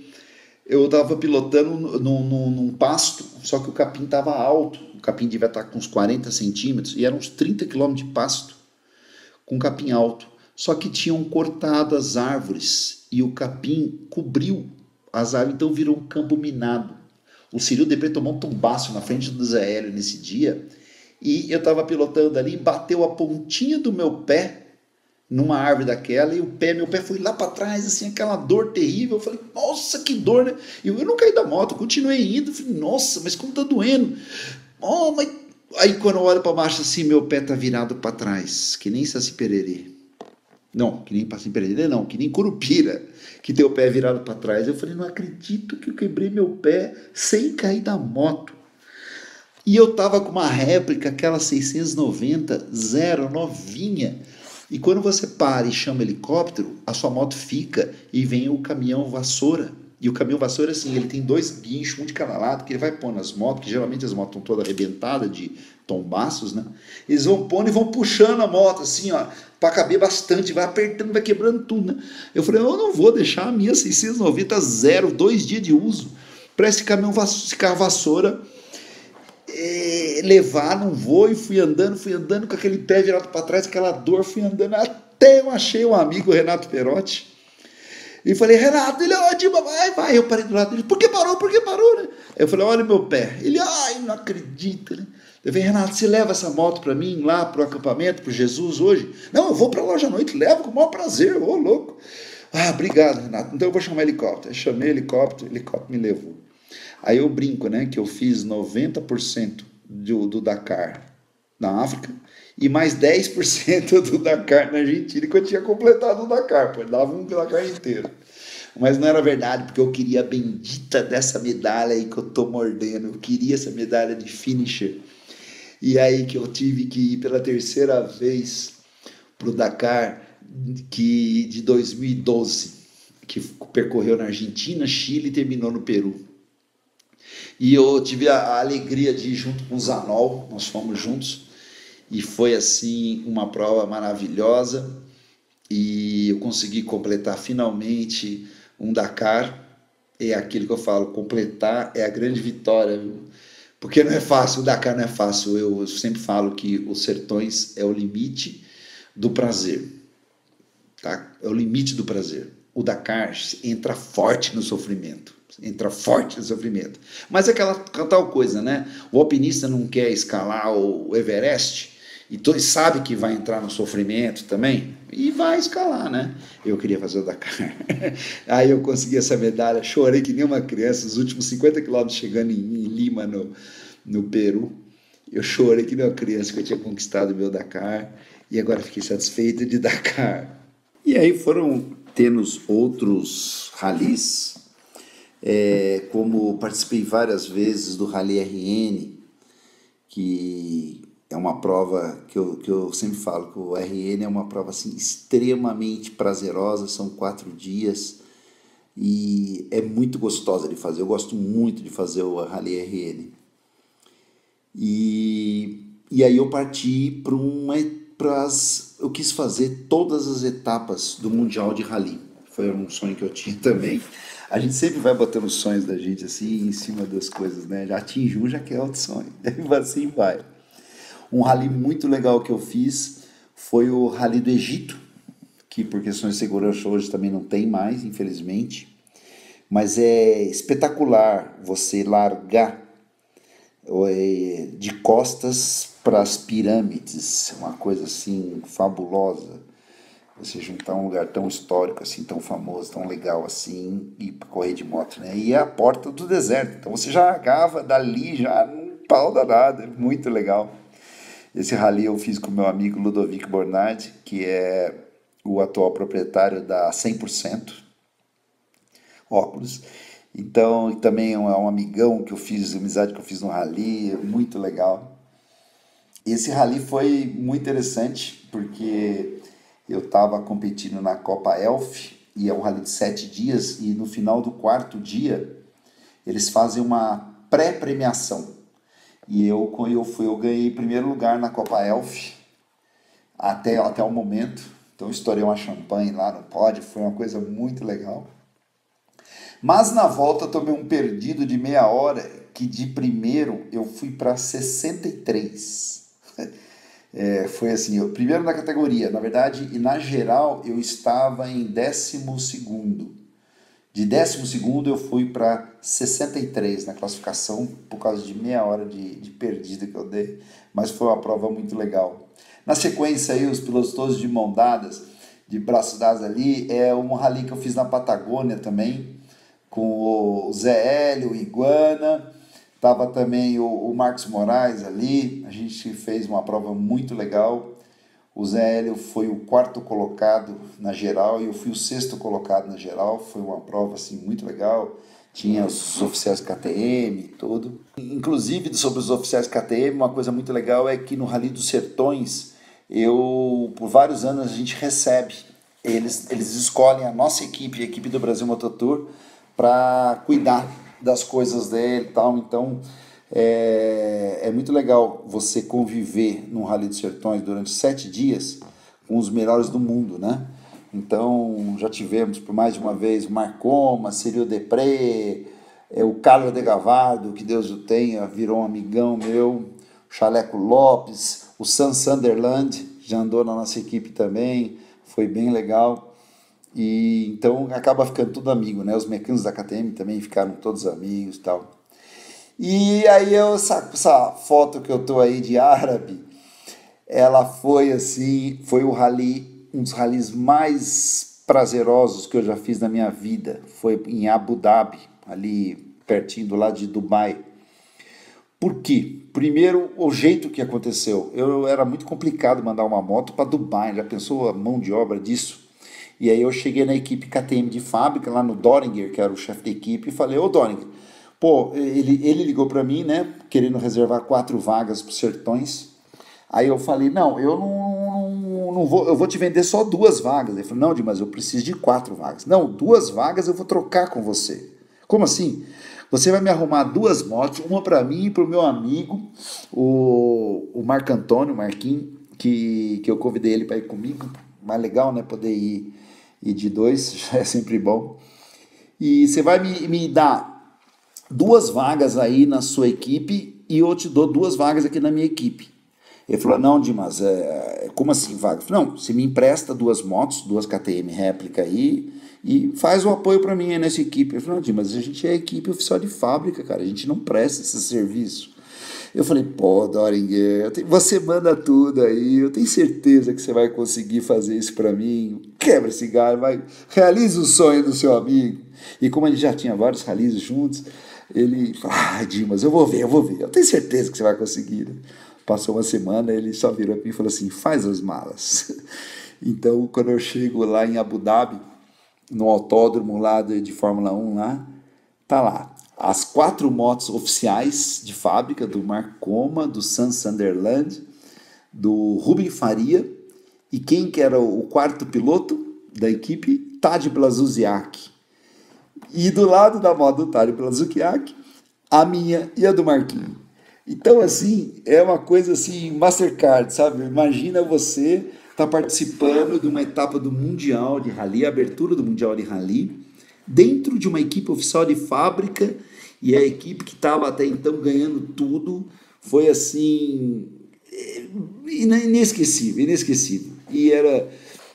eu estava pilotando num, num, num pasto, só que o capim estava alto, o capim devia estar com uns quarenta centímetros, e eram uns trinta quilômetros de pasto, com capim alto, só que tinham cortado as árvores, e o capim cobriu as árvores, então virou um campo minado. O Ciril Depré tomou um tombaço na frente do Zé Hélio nesse dia, e eu estava pilotando ali, bateu a pontinha do meu pé, numa árvore daquela, e o pé, meu pé foi lá para trás, assim, aquela dor terrível. Eu falei, nossa, que dor, né? E eu, eu não caí da moto, continuei indo. Falei, nossa, mas como tá doendo? Oh, mas... Aí quando eu olho para baixo, assim, meu pé tá virado para trás, que nem Saci Pererê. Não, que nem Saci Pererê, não, que nem Curupira, que tem o pé virado para trás. Eu falei, não acredito que eu quebrei meu pé sem cair da moto. E eu tava com uma réplica, aquela seiscentos e noventa, zero, novinha. E quando você para e chama helicóptero, a sua moto fica e vem o caminhão vassoura. E o caminhão vassoura, assim, ele tem dois guinchos, um de cada lado, que ele vai pôr nas motos, que geralmente as motos estão todas arrebentadas de tombaços, né? Eles vão pondo e vão puxando a moto, assim, ó, para caber bastante, vai apertando, vai quebrando tudo, né? Eu falei, eu não vou deixar a minha seiscentos e noventa zero, dois dias de uso, para esse caminhão vassoura, esse carro vassoura, É, levar, não vou, e fui andando, fui andando com aquele pé virado para trás, aquela dor, fui andando, até eu achei um amigo, o Renato Perotti, e falei, Renato, ele, ó, Dimas, vai, vai, eu parei do lado dele, por que parou, por que parou, né? Eu falei, olha meu pé, ele, ai, não acredita, né? Eu falei, Renato, você leva essa moto para mim, lá pro acampamento, pro Jesus hoje? Não, eu vou pra loja à noite, levo com o maior prazer, ô, louco. Ah, obrigado, Renato, então eu vou chamar helicóptero. Eu chamei helicóptero, helicóptero me levou. Aí eu brinco, né, que eu fiz noventa por cento do, do Dakar na África e mais dez por cento do Dakar na Argentina, que eu tinha completado o Dakar, pô, dava um Dakar inteiro. Mas não era verdade, porque eu queria a bendita dessa medalha aí que eu tô mordendo, eu queria essa medalha de finisher. E aí que eu tive que ir pela terceira vez pro Dakar que, de dois mil e doze, que percorreu na Argentina, Chile e terminou no Peru. E eu tive a, a alegria de ir junto com o Zanol, nós fomos juntos, e foi assim uma prova maravilhosa, e eu consegui completar finalmente um Dakar. É aquilo que eu falo, completar é a grande vitória, viu? Porque não é fácil, o Dakar não é fácil, eu, eu sempre falo que os Sertões é o limite do prazer, tá? É o limite do prazer. O Dakar entra forte no sofrimento, entra forte no sofrimento. Mas é aquela tal coisa, né? O alpinista não quer escalar o Everest, e todo, sabe que vai entrar no sofrimento também, e vai escalar, né? Eu queria fazer o Dakar. Aí eu consegui essa medalha, chorei que nem uma criança, os últimos cinquenta quilômetros chegando em Lima, no, no Peru. Eu chorei que nem uma criança que eu tinha conquistado o meu Dakar, e agora fiquei satisfeito de Dakar. E aí foram... Temos outros ralis, é, como participei várias vezes do Rally R N, que é uma prova que eu, que eu sempre falo que o R N é uma prova assim, extremamente prazerosa, são quatro dias e é muito gostosa de fazer, eu gosto muito de fazer o Rally R N. E, e aí eu parti para uma Pras, eu quis fazer todas as etapas do Mundial de Rally. Foi um sonho que eu tinha também. A gente sempre vai botando os sonhos da gente assim em cima das coisas, né? Já atingiu um, já quer outro sonho. Assim vai. Um rally muito legal que eu fiz foi o Rally do Egito, que por questões de segurança hoje também não tem mais, infelizmente. Mas é espetacular você largar de costas para as pirâmides, uma coisa assim fabulosa, Você juntar um lugar tão histórico assim, tão famoso, tão legal assim, e correr de moto, né? E é a porta do deserto, então você já acaba dali, já num pau danado, é muito legal. Esse rally eu fiz com meu amigo Ludovic Bornardi, que é o atual proprietário da cem por cento Óculos. Então, também é um amigão que eu fiz, amizade que eu fiz no rally, muito legal. Esse rally foi muito interessante, porque eu estava competindo na Copa Elf, e é um rally de sete dias, e no final do quarto dia, eles fazem uma pré-premiação. E eu, eu, fui, eu ganhei primeiro lugar na Copa Elf, até, até o momento. Então, estourei uma champanhe lá no pódio, foi uma coisa muito legal. Mas na volta eu tomei um perdido de meia hora, que de primeiro eu fui para sessenta e três. É, foi assim, eu, primeiro na categoria, na verdade, e na geral eu estava em décimo segundo. De décimo segundo eu fui para sessenta e três na classificação, por causa de meia hora de, de perdida que eu dei. Mas foi uma prova muito legal. Na sequência aí, os pilotos todos de mão dadas, de braços dados ali, é um rally que eu fiz na Patagônia também, com o Zé Hélio, o Iguana, estava também o, o Marcos Moraes ali, a gente fez uma prova muito legal, o Zé Hélio foi o quarto colocado na geral, e eu fui o sexto colocado na geral, foi uma prova assim muito legal, tinha os oficiais K T M e tudo. Inclusive, sobre os oficiais K T M, uma coisa muito legal é que no Rally dos Sertões, eu, por vários anos a gente recebe, eles, eles escolhem a nossa equipe, a equipe do Brasil Moto Tour, para cuidar das coisas dele e tal, então é, é muito legal você conviver num Rally dos Sertões durante sete dias com os melhores do mundo, né? Então já tivemos por mais de uma vez o Marcoma, Cyril Depré, é, o Carlos de Gavardo, que Deus o tenha, virou um amigão meu, o Chaleco Lopes, o Sam Sunderland, já andou na nossa equipe também, foi bem legal. E então acaba ficando tudo amigo, né? Os mecânicos da K T M também ficaram todos amigos e tal. E aí eu, essa, essa foto que eu tô aí de árabe, ela foi assim, foi o rally, um dos rallies mais prazerosos que eu já fiz na minha vida. Foi em Abu Dhabi, ali pertinho do lado de Dubai. Por quê? Primeiro, o jeito que aconteceu. Eu era muito complicado mandar uma moto para Dubai, já pensou a mão de obra disso? E aí eu cheguei na equipe K T M de fábrica, lá no Doringer, que era o chefe da equipe, e falei, ô Doringer, pô, ele, ele ligou para mim, né, querendo reservar quatro vagas para os Sertões. Aí eu falei, não, eu não, não, não vou, eu vou te vender só duas vagas. Ele falou, não, Di, mas eu preciso de quatro vagas. Não, duas vagas eu vou trocar com você. Como assim? Você vai me arrumar duas motos, uma para mim e para o meu amigo, o, o Marco Antônio, o Marquinhos, que, que eu convidei ele para ir comigo. Mais legal, né, poder ir. E de dois, já é sempre bom. E você vai me, me dar duas vagas aí na sua equipe e eu te dou duas vagas aqui na minha equipe. Ele falou, não, Dimas, é, como assim vaga? Eu falei, não, você me empresta duas motos, duas K T M réplica aí e faz o apoio para mim aí nessa equipe. Ele falou, não, Dimas, a gente é equipe oficial de fábrica, cara, a gente não presta esse serviço. Eu falei, pô, Doringer, você manda tudo aí, eu tenho certeza que você vai conseguir fazer isso pra mim, quebra esse galho, vai, realiza o sonho do seu amigo. E como ele já tinha vários realizos juntos, ele falou, ah, Dimas, eu vou ver, eu vou ver, eu tenho certeza que você vai conseguir. Passou uma semana, ele só virou pra mim e falou assim, faz as malas. Então, quando eu chego lá em Abu Dhabi, no autódromo lá de Fórmula um, lá, tá lá. As quatro motos oficiais de fábrica, do Marcoma, do Sam Sunderland, do Rubem Faria, e quem que era o quarto piloto da equipe? Tadej Blazuziak. E do lado da moto do Tadej Blazuziak, a minha e a do Marquinhos. Então, assim, é uma coisa assim, Mastercard, sabe? Imagina você tá participando de uma etapa do Mundial de Rally, a abertura do Mundial de Rally, dentro de uma equipe oficial de fábrica, e a equipe que estava até então ganhando tudo, foi assim, inesquecível, inesquecível, e era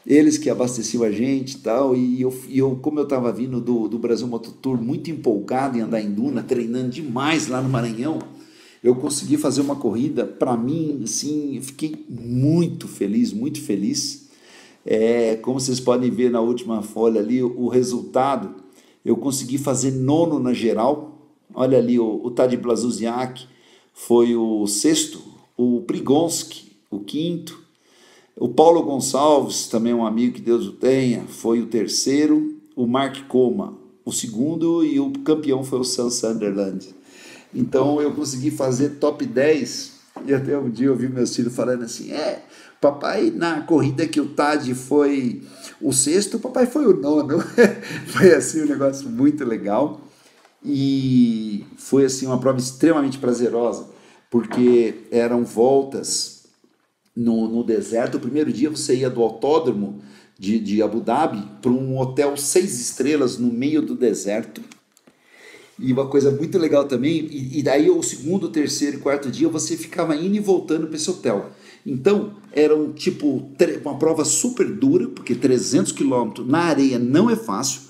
eles que abasteciam a gente e tal, e eu, e eu como eu estava vindo do, do Brasil Moto Tour, muito empolgado em andar em duna, treinando demais lá no Maranhão, eu consegui fazer uma corrida, para mim, assim, eu fiquei muito feliz, muito feliz, É, como vocês podem ver na última folha ali, o, o resultado, eu consegui fazer nono na geral. Olha ali, o, o Tadej Blazuziak foi o sexto, o Prigonski o quinto, o Paulo Gonçalves, também um amigo que Deus o tenha, foi o terceiro, o Mark Coma o segundo e o campeão foi o Sam Sunderland. Então eu consegui fazer top dez e até um dia eu vi meus filhos falando assim, é... papai, na corrida que o Tadej foi o sexto, o papai foi o nono. Foi assim um negócio muito legal. E foi assim uma prova extremamente prazerosa, porque eram voltas no, no deserto. O primeiro dia você ia do autódromo de, de Abu Dhabi para um hotel seis estrelas no meio do deserto. E uma coisa muito legal também, e, e daí o segundo, terceiro e quarto dia você ficava indo e voltando para esse hotel. Então, era um tipo, uma prova super dura, porque trezentos quilômetros na areia não é fácil,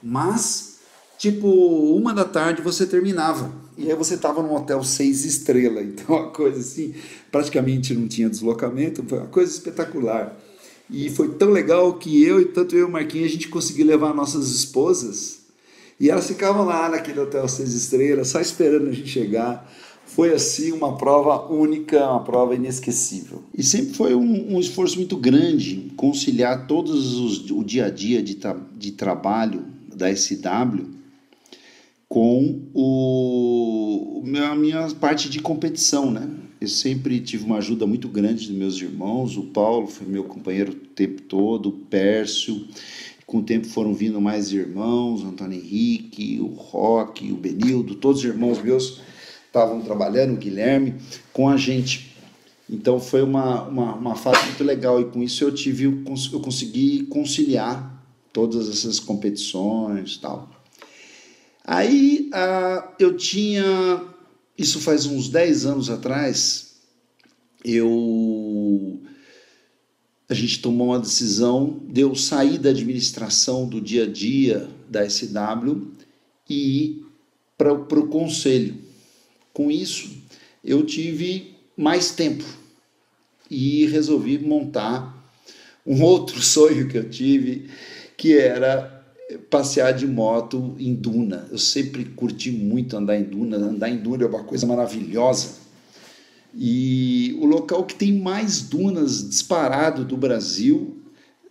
mas, tipo, uma da tarde você terminava, e aí você estava num hotel seis estrelas, então uma coisa assim, praticamente não tinha deslocamento, foi uma coisa espetacular. E foi tão legal que eu, e tanto eu e o Marquinhos, a gente conseguiu levar nossas esposas, e elas ficavam lá naquele hotel seis estrelas, só esperando a gente chegar. Foi assim uma prova única, uma prova inesquecível. E sempre foi um, um esforço muito grande conciliar todos os, o dia a dia de, tra de trabalho da S W com o, a minha parte de competição, né? Eu sempre tive uma ajuda muito grande dos meus irmãos. O Paulo foi meu companheiro o tempo todo, o Perso. Com o tempo foram vindo mais irmãos, o Antônio Henrique, o Roque, o Benildo, todos os irmãos meus estavam trabalhando, o Guilherme, com a gente. Então foi uma, uma, uma fase muito legal e com isso eu tive, eu consegui conciliar todas essas competições e tal. Aí uh, eu tinha, isso faz uns dez anos atrás, eu, a gente tomou uma decisão de eu sair da administração do dia a dia da S W e ir para o conselho. Com isso, eu tive mais tempo e resolvi montar um outro sonho que eu tive, que era passear de moto em duna. Eu sempre curti muito andar em duna. Andar em duna é uma coisa maravilhosa. E o local que tem mais dunas disparado do Brasil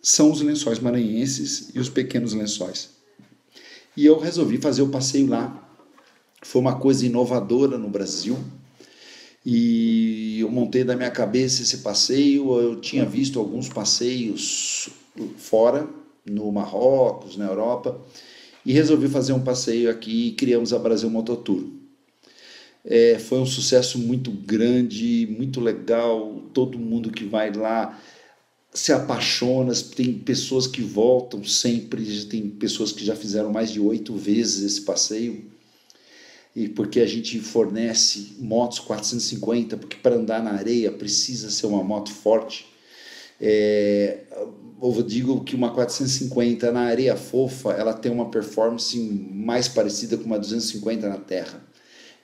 são os Lençóis Maranhenses e os Pequenos Lençóis. E eu resolvi fazer o passeio lá. Foi uma coisa inovadora no Brasil e eu montei da minha cabeça esse passeio. Eu tinha visto alguns passeios fora, no Marrocos, na Europa, e resolvi fazer um passeio aqui e criamos a Brasil Moto Tour. É, foi um sucesso muito grande, muito legal, todo mundo que vai lá se apaixona, tem pessoas que voltam sempre, tem pessoas que já fizeram mais de oito vezes esse passeio. E porque a gente fornece motos quatrocentos e cinquenta, porque para andar na areia precisa ser uma moto forte. É, eu digo que uma quatrocentos e cinquenta na areia fofa, ela tem uma performance mais parecida com uma duzentos e cinquenta na terra.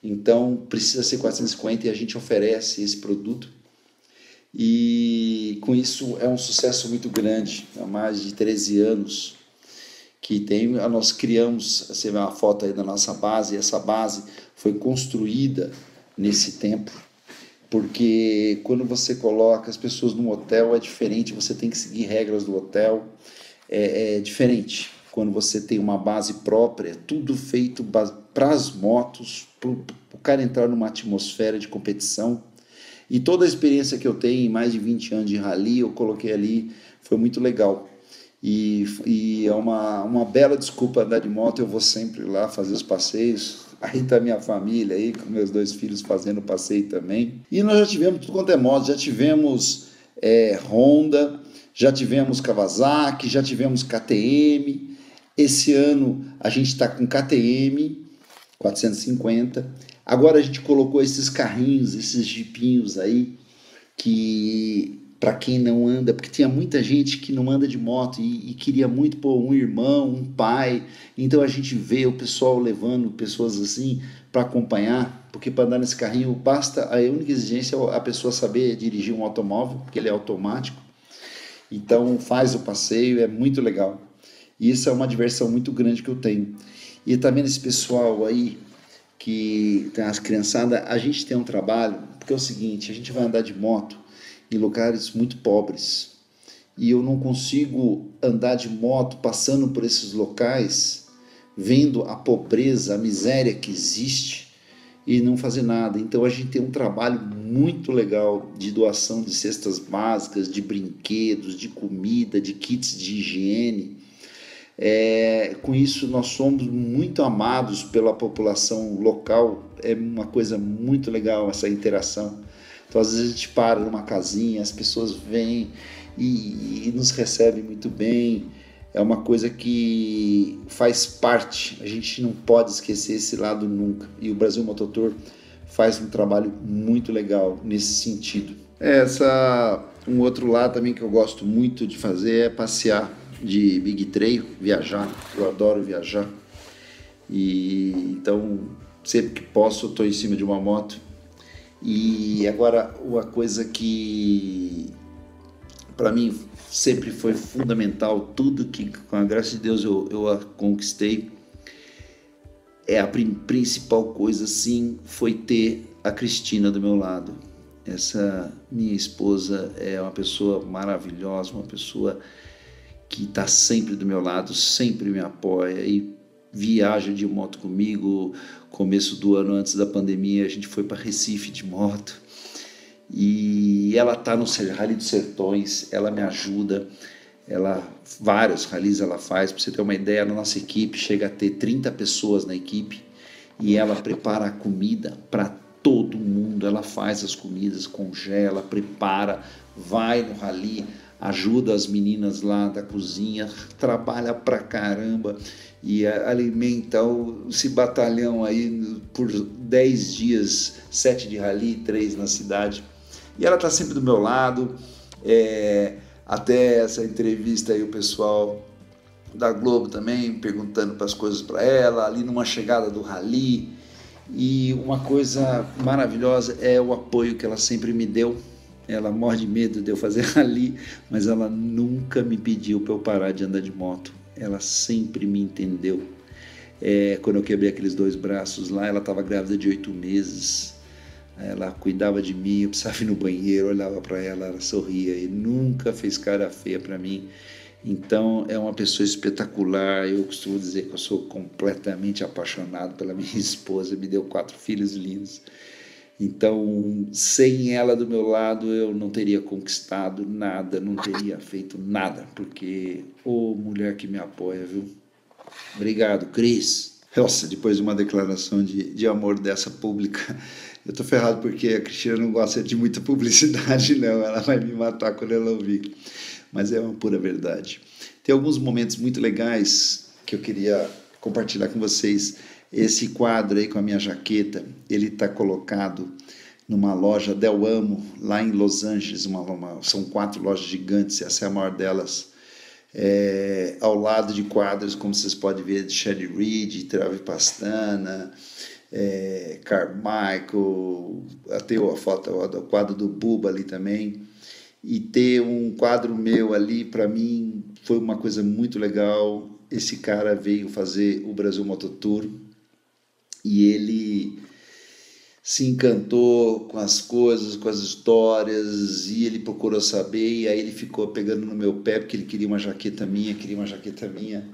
Então precisa ser quatrocentos e cinquenta e a gente oferece esse produto. E com isso é um sucesso muito grande, há mais de treze anos. Que tem, nós criamos, você vê uma foto aí da nossa base, e essa base foi construída nesse tempo, porque quando você coloca as pessoas num hotel é diferente, você tem que seguir regras do hotel, é, é diferente. Quando você tem uma base própria, tudo feito para as motos, para o cara entrar numa atmosfera de competição, e toda a experiência que eu tenho em mais de vinte anos de rally, eu coloquei ali, foi muito legal. E, e é uma, uma bela desculpa andar de moto, eu vou sempre lá fazer os passeios, aí tá minha família aí, com meus dois filhos fazendo passeio também. E nós já tivemos tudo quanto é moto, já tivemos é, Honda, já tivemos Kawasaki, já tivemos K T M, esse ano a gente está com K T M quatrocentos e cinquenta, agora a gente colocou esses carrinhos, esses jipinhos aí, que... para quem não anda, porque tinha muita gente que não anda de moto e, e queria muito pôr um irmão, um pai, então a gente vê o pessoal levando pessoas assim para acompanhar, porque para andar nesse carrinho basta, a única exigência é a pessoa saber dirigir um automóvel, porque ele é automático, Então faz o passeio, é muito legal. E isso é uma diversão muito grande que eu tenho. E também esse pessoal aí, que tem as criançadas, a gente tem um trabalho, porque é o seguinte, a gente vai andar de moto em lugares muito pobres. E eu não consigo andar de moto passando por esses locais, vendo a pobreza, a miséria que existe e não fazer nada. Então a gente tem um trabalho muito legal de doação de cestas básicas, de brinquedos, de comida, de kits de higiene. É, com isso nós somos muito amados pela população local, é uma coisa muito legal essa interação. Então às vezes a gente para numa casinha, as pessoas vêm e, e nos recebem muito bem, é uma coisa que faz parte, a gente não pode esquecer esse lado nunca, e o Brasil Moto Tour faz um trabalho muito legal nesse sentido. Essa, um outro lado também que eu gosto muito de fazer é passear de Big Trail, viajar, eu adoro viajar, e então sempre que posso eu tô em cima de uma moto. E agora uma coisa que para mim sempre foi fundamental, tudo que com a graça de Deus eu, eu a conquistei, é a principal coisa sim, foi ter a Cristina do meu lado. Essa minha esposa é uma pessoa maravilhosa, uma pessoa que está sempre do meu lado, sempre me apoia e viaja de moto comigo. Começo do ano, antes da pandemia, a gente foi para Recife de moto e ela está no Rally dos Sertões, ela me ajuda, ela, vários rallies ela faz. Para você ter uma ideia, na nossa equipe chega a ter trinta pessoas na equipe e ela prepara a comida para todo mundo, ela faz as comidas, congela, prepara, vai no rally, ajuda as meninas lá da cozinha, trabalha pra caramba e alimenta o, esse batalhão aí por dez dias, sete de rally, três na cidade. E ela tá sempre do meu lado, é, até essa entrevista aí o pessoal da Globo também perguntando para as coisas para ela, ali numa chegada do rally. E uma coisa maravilhosa é o apoio que ela sempre me deu. Ela morre de medo de eu fazer rally, mas ela nunca me pediu para eu parar de andar de moto. Ela sempre me entendeu. É, quando eu quebrei aqueles dois braços lá, ela estava grávida de oito meses. Ela cuidava de mim, eu precisava ir no banheiro, olhava para ela, ela sorria e nunca fez cara feia para mim. Então é uma pessoa espetacular. Eu costumo dizer que eu sou completamente apaixonado pela minha esposa. Me deu quatro filhos lindos. Então, sem ela do meu lado, eu não teria conquistado nada, não teria feito nada, porque, ô, mulher que me apoia, viu? Obrigado, Cris. Nossa, depois de uma declaração de, de amor dessa pública, eu tô ferrado porque a Cristina não gosta de muita publicidade, não. Ela vai me matar quando ela ouvir. Mas é uma pura verdade. Tem alguns momentos muito legais que eu queria compartilhar com vocês. Esse quadro aí com a minha jaqueta, ele está colocado numa loja Del Amo, lá em Los Angeles, uma, uma, são quatro lojas gigantes, essa é a maior delas, é, ao lado de quadros, como vocês podem ver, de Shelley Reed, Travi Pastana, é, Carmichael, até a foto, o quadro do Bubba ali também, e ter um quadro meu ali, para mim, foi uma coisa muito legal. Esse cara veio fazer o Brasil Moto Tour, e ele se encantou com as coisas, com as histórias, e ele procurou saber, e aí ele ficou pegando no meu pé, porque ele queria uma jaqueta minha, queria uma jaqueta minha.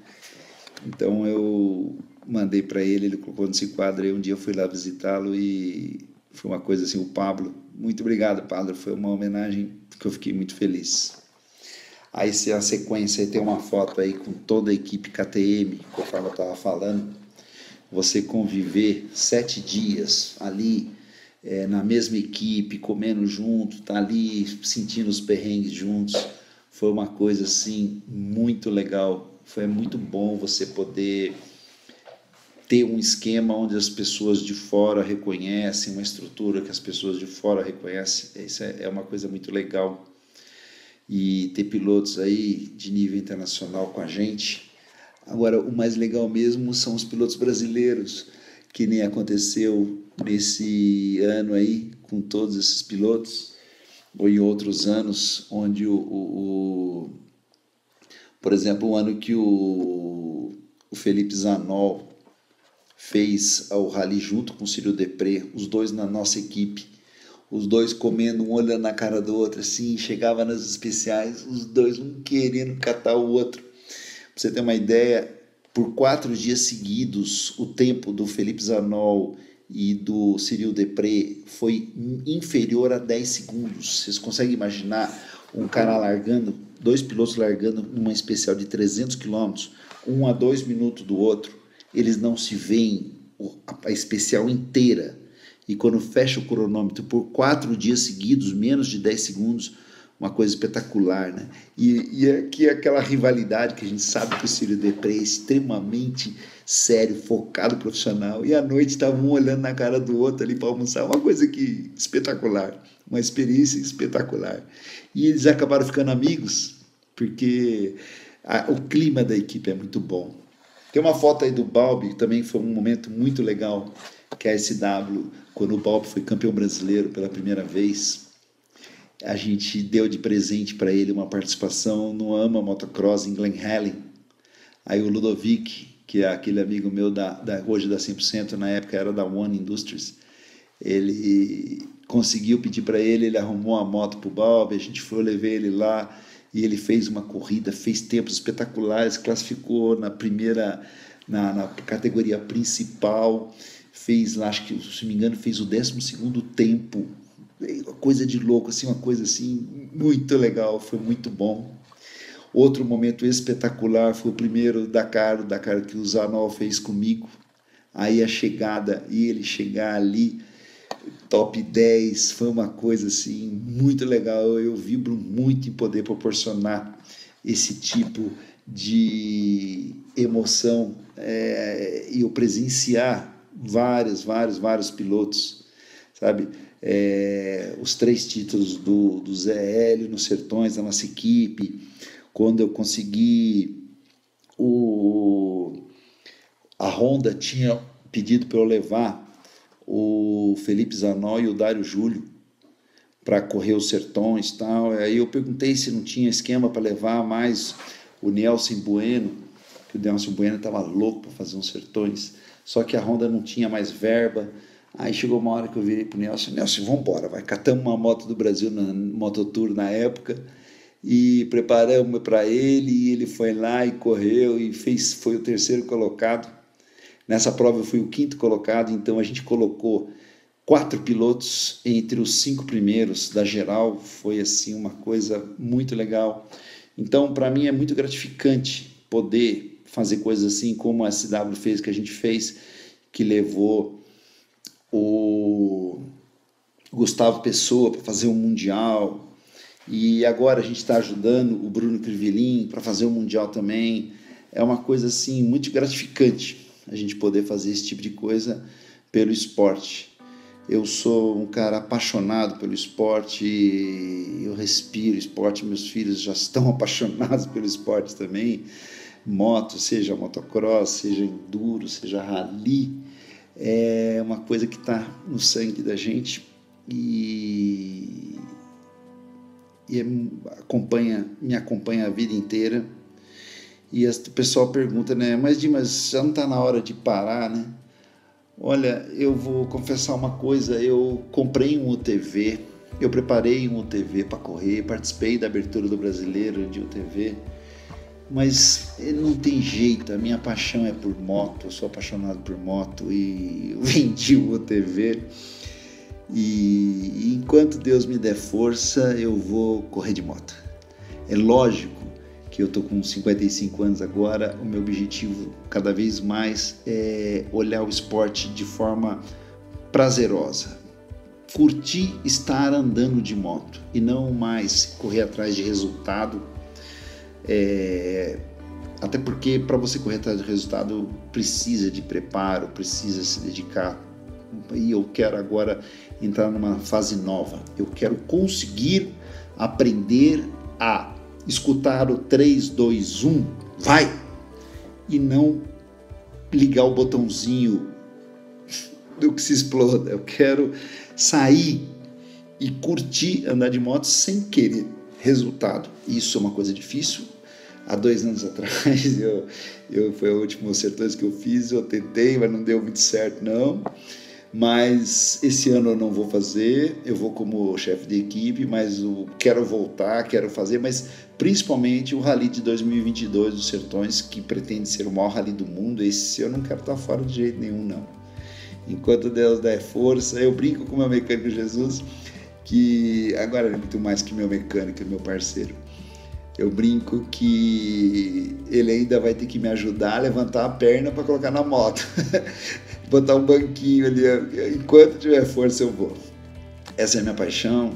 Então eu mandei para ele, ele colocou nesse quadro, e um dia eu fui lá visitá-lo, e foi uma coisa assim, o Pablo, muito obrigado, Pablo, foi uma homenagem que eu fiquei muito feliz. Aí a sequência, aí tem uma foto aí com toda a equipe K T M, conforme eu estava falando, você conviver sete dias ali, é, na mesma equipe, comendo junto, tá ali sentindo os perrengues juntos, foi uma coisa assim muito legal, foi muito bom você poder ter um esquema onde as pessoas de fora reconhecem, uma estrutura que as pessoas de fora reconhecem, isso é uma coisa muito legal. E ter pilotos aí de nível internacional com a gente. Agora, o mais legal mesmo são os pilotos brasileiros, que nem aconteceu nesse ano aí, com todos esses pilotos. ou em outros anos onde o, o, o por exemplo, o ano que o, o Felipe Zanol fez o rally junto com o Círio Depré, os dois na nossa equipe, os dois comendo, um olhando na cara do outro, assim, chegava nas especiais, os dois um querendo catar o outro. Pra você ter uma ideia, por quatro dias seguidos, o tempo do Felipe Zanol e do Cyril Depré foi inferior a dez segundos. Vocês conseguem imaginar um cara largando, dois pilotos largando uma especial de trezentos quilômetros, um a dois minutos do outro, eles não se veem a especial inteira. E quando fecha o cronômetro por quatro dias seguidos, menos de dez segundos, uma coisa espetacular, né? E, e aqui aquela rivalidade que a gente sabe que o Círio Depré é extremamente sério, focado, profissional. E à noite estavam um olhando na cara do outro ali para almoçar. Uma coisa que espetacular, uma experiência espetacular. E eles acabaram ficando amigos porque a, o clima da equipe é muito bom. Tem uma foto aí do Balbi, que também foi um momento muito legal, que é a S W, quando o Balbi foi campeão brasileiro pela primeira vez. A gente deu de presente para ele uma participação no Ama Motocross em Glenhelen. Aí o Ludovic, que é aquele amigo meu da, da, hoje da cem por cento, na época era da One Industries, ele conseguiu pedir para ele, ele arrumou a moto para o Balbi, a gente foi, eu levei ele lá e ele fez uma corrida, fez tempos espetaculares, classificou na primeira, na, na categoria principal, fez lá, acho que se não me engano, fez o décimo segundo tempo. Uma coisa de louco, assim, uma coisa assim, muito legal, foi muito bom. Outro momento espetacular foi o primeiro Dakar, o Dakar que o Zanol fez comigo. Aí a chegada, e ele chegar ali, top dez, foi uma coisa assim, muito legal. Eu, eu vibro muito em poder proporcionar esse tipo de emoção é, e eu presenciar vários, vários, vários pilotos, sabe? É, os três títulos do, do Zé Hélio nos Sertões, da nossa equipe, quando eu consegui o, a Honda tinha pedido para eu levar o Felipe Zanol e o Dário Júlio para correr os Sertões e tal, aí eu perguntei se não tinha esquema para levar mais o Nelson Bueno, que o Nelson Bueno estava louco para fazer uns Sertões, só que a Honda não tinha mais verba. Aí chegou uma hora que eu virei pro Nelson, Nelson, vamos embora, vai, catamos uma moto do Brasil na Moto Tour na época e preparamos para ele e ele foi lá e correu e fez, foi o terceiro colocado. Nessa prova eu fui o quinto colocado, então a gente colocou quatro pilotos entre os cinco primeiros da geral, foi assim uma coisa muito legal. Então para mim é muito gratificante poder fazer coisas assim como a S W fez, que a gente fez, que levou o Gustavo Pessoa para fazer um Mundial e agora a gente está ajudando o Bruno Crivelin para fazer um Mundial também. É uma coisa assim muito gratificante a gente poder fazer esse tipo de coisa pelo esporte. Eu sou um cara apaixonado pelo esporte, eu respiro esporte, meus filhos já estão apaixonados pelo esporte também, moto, seja motocross, seja enduro, seja rally. É uma coisa que está no sangue da gente e, e acompanha, me acompanha a vida inteira. E as, o pessoal pergunta, né? Mas Dimas, já não está na hora de parar, né? Olha, eu vou confessar uma coisa, eu comprei um U T V, eu preparei um U T V para correr, participei da abertura do Brasileiro de U T V. Mas não tem jeito, a minha paixão é por moto, eu sou apaixonado por moto e eu vendi o U T V. E enquanto Deus me der força, eu vou correr de moto. É lógico que eu tô com cinquenta e cinco anos agora, o meu objetivo cada vez mais é olhar o esporte de forma prazerosa. Curtir estar andando de moto e não mais correr atrás de resultado. É, até porque para você correr atrás do resultado precisa de preparo, precisa se dedicar. E eu quero agora entrar numa fase nova. Eu quero conseguir aprender a escutar o três, dois, um, vai! E não ligar o botãozinho do que se exploda. Eu quero sair e curtir andar de moto sem querer resultado. Isso é uma coisa difícil. Há dois anos atrás, eu, eu, foi o último Sertões que eu fiz, eu tentei, mas não deu muito certo não. Mas esse ano eu não vou fazer, eu vou como chefe de equipe, mas eu quero voltar, quero fazer, mas principalmente o Rally de dois mil e vinte e dois dos Sertões, que pretende ser o maior rally do mundo, esse eu não quero estar fora de jeito nenhum não. Enquanto Deus der força, eu brinco com o meu mecânico Jesus, que agora é muito mais que meu mecânico, é meu parceiro. Eu brinco que ele ainda vai ter que me ajudar a levantar a perna para colocar na moto. Botar um banquinho ali. Enquanto tiver força, eu vou. Essa é a minha paixão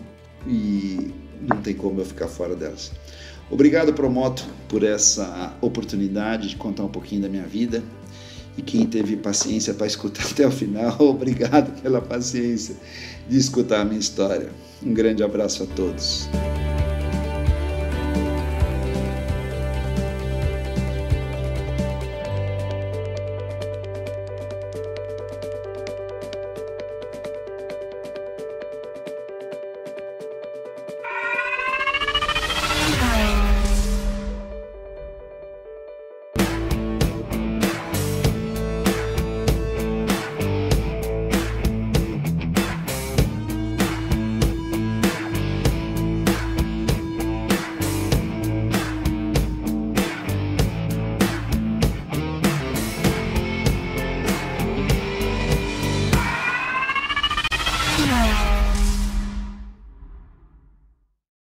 e não tem como eu ficar fora delas. Obrigado, ProMoto, por essa oportunidade de contar um pouquinho da minha vida. E quem teve paciência para escutar até o final, obrigado pela paciência de escutar a minha história. Um grande abraço a todos.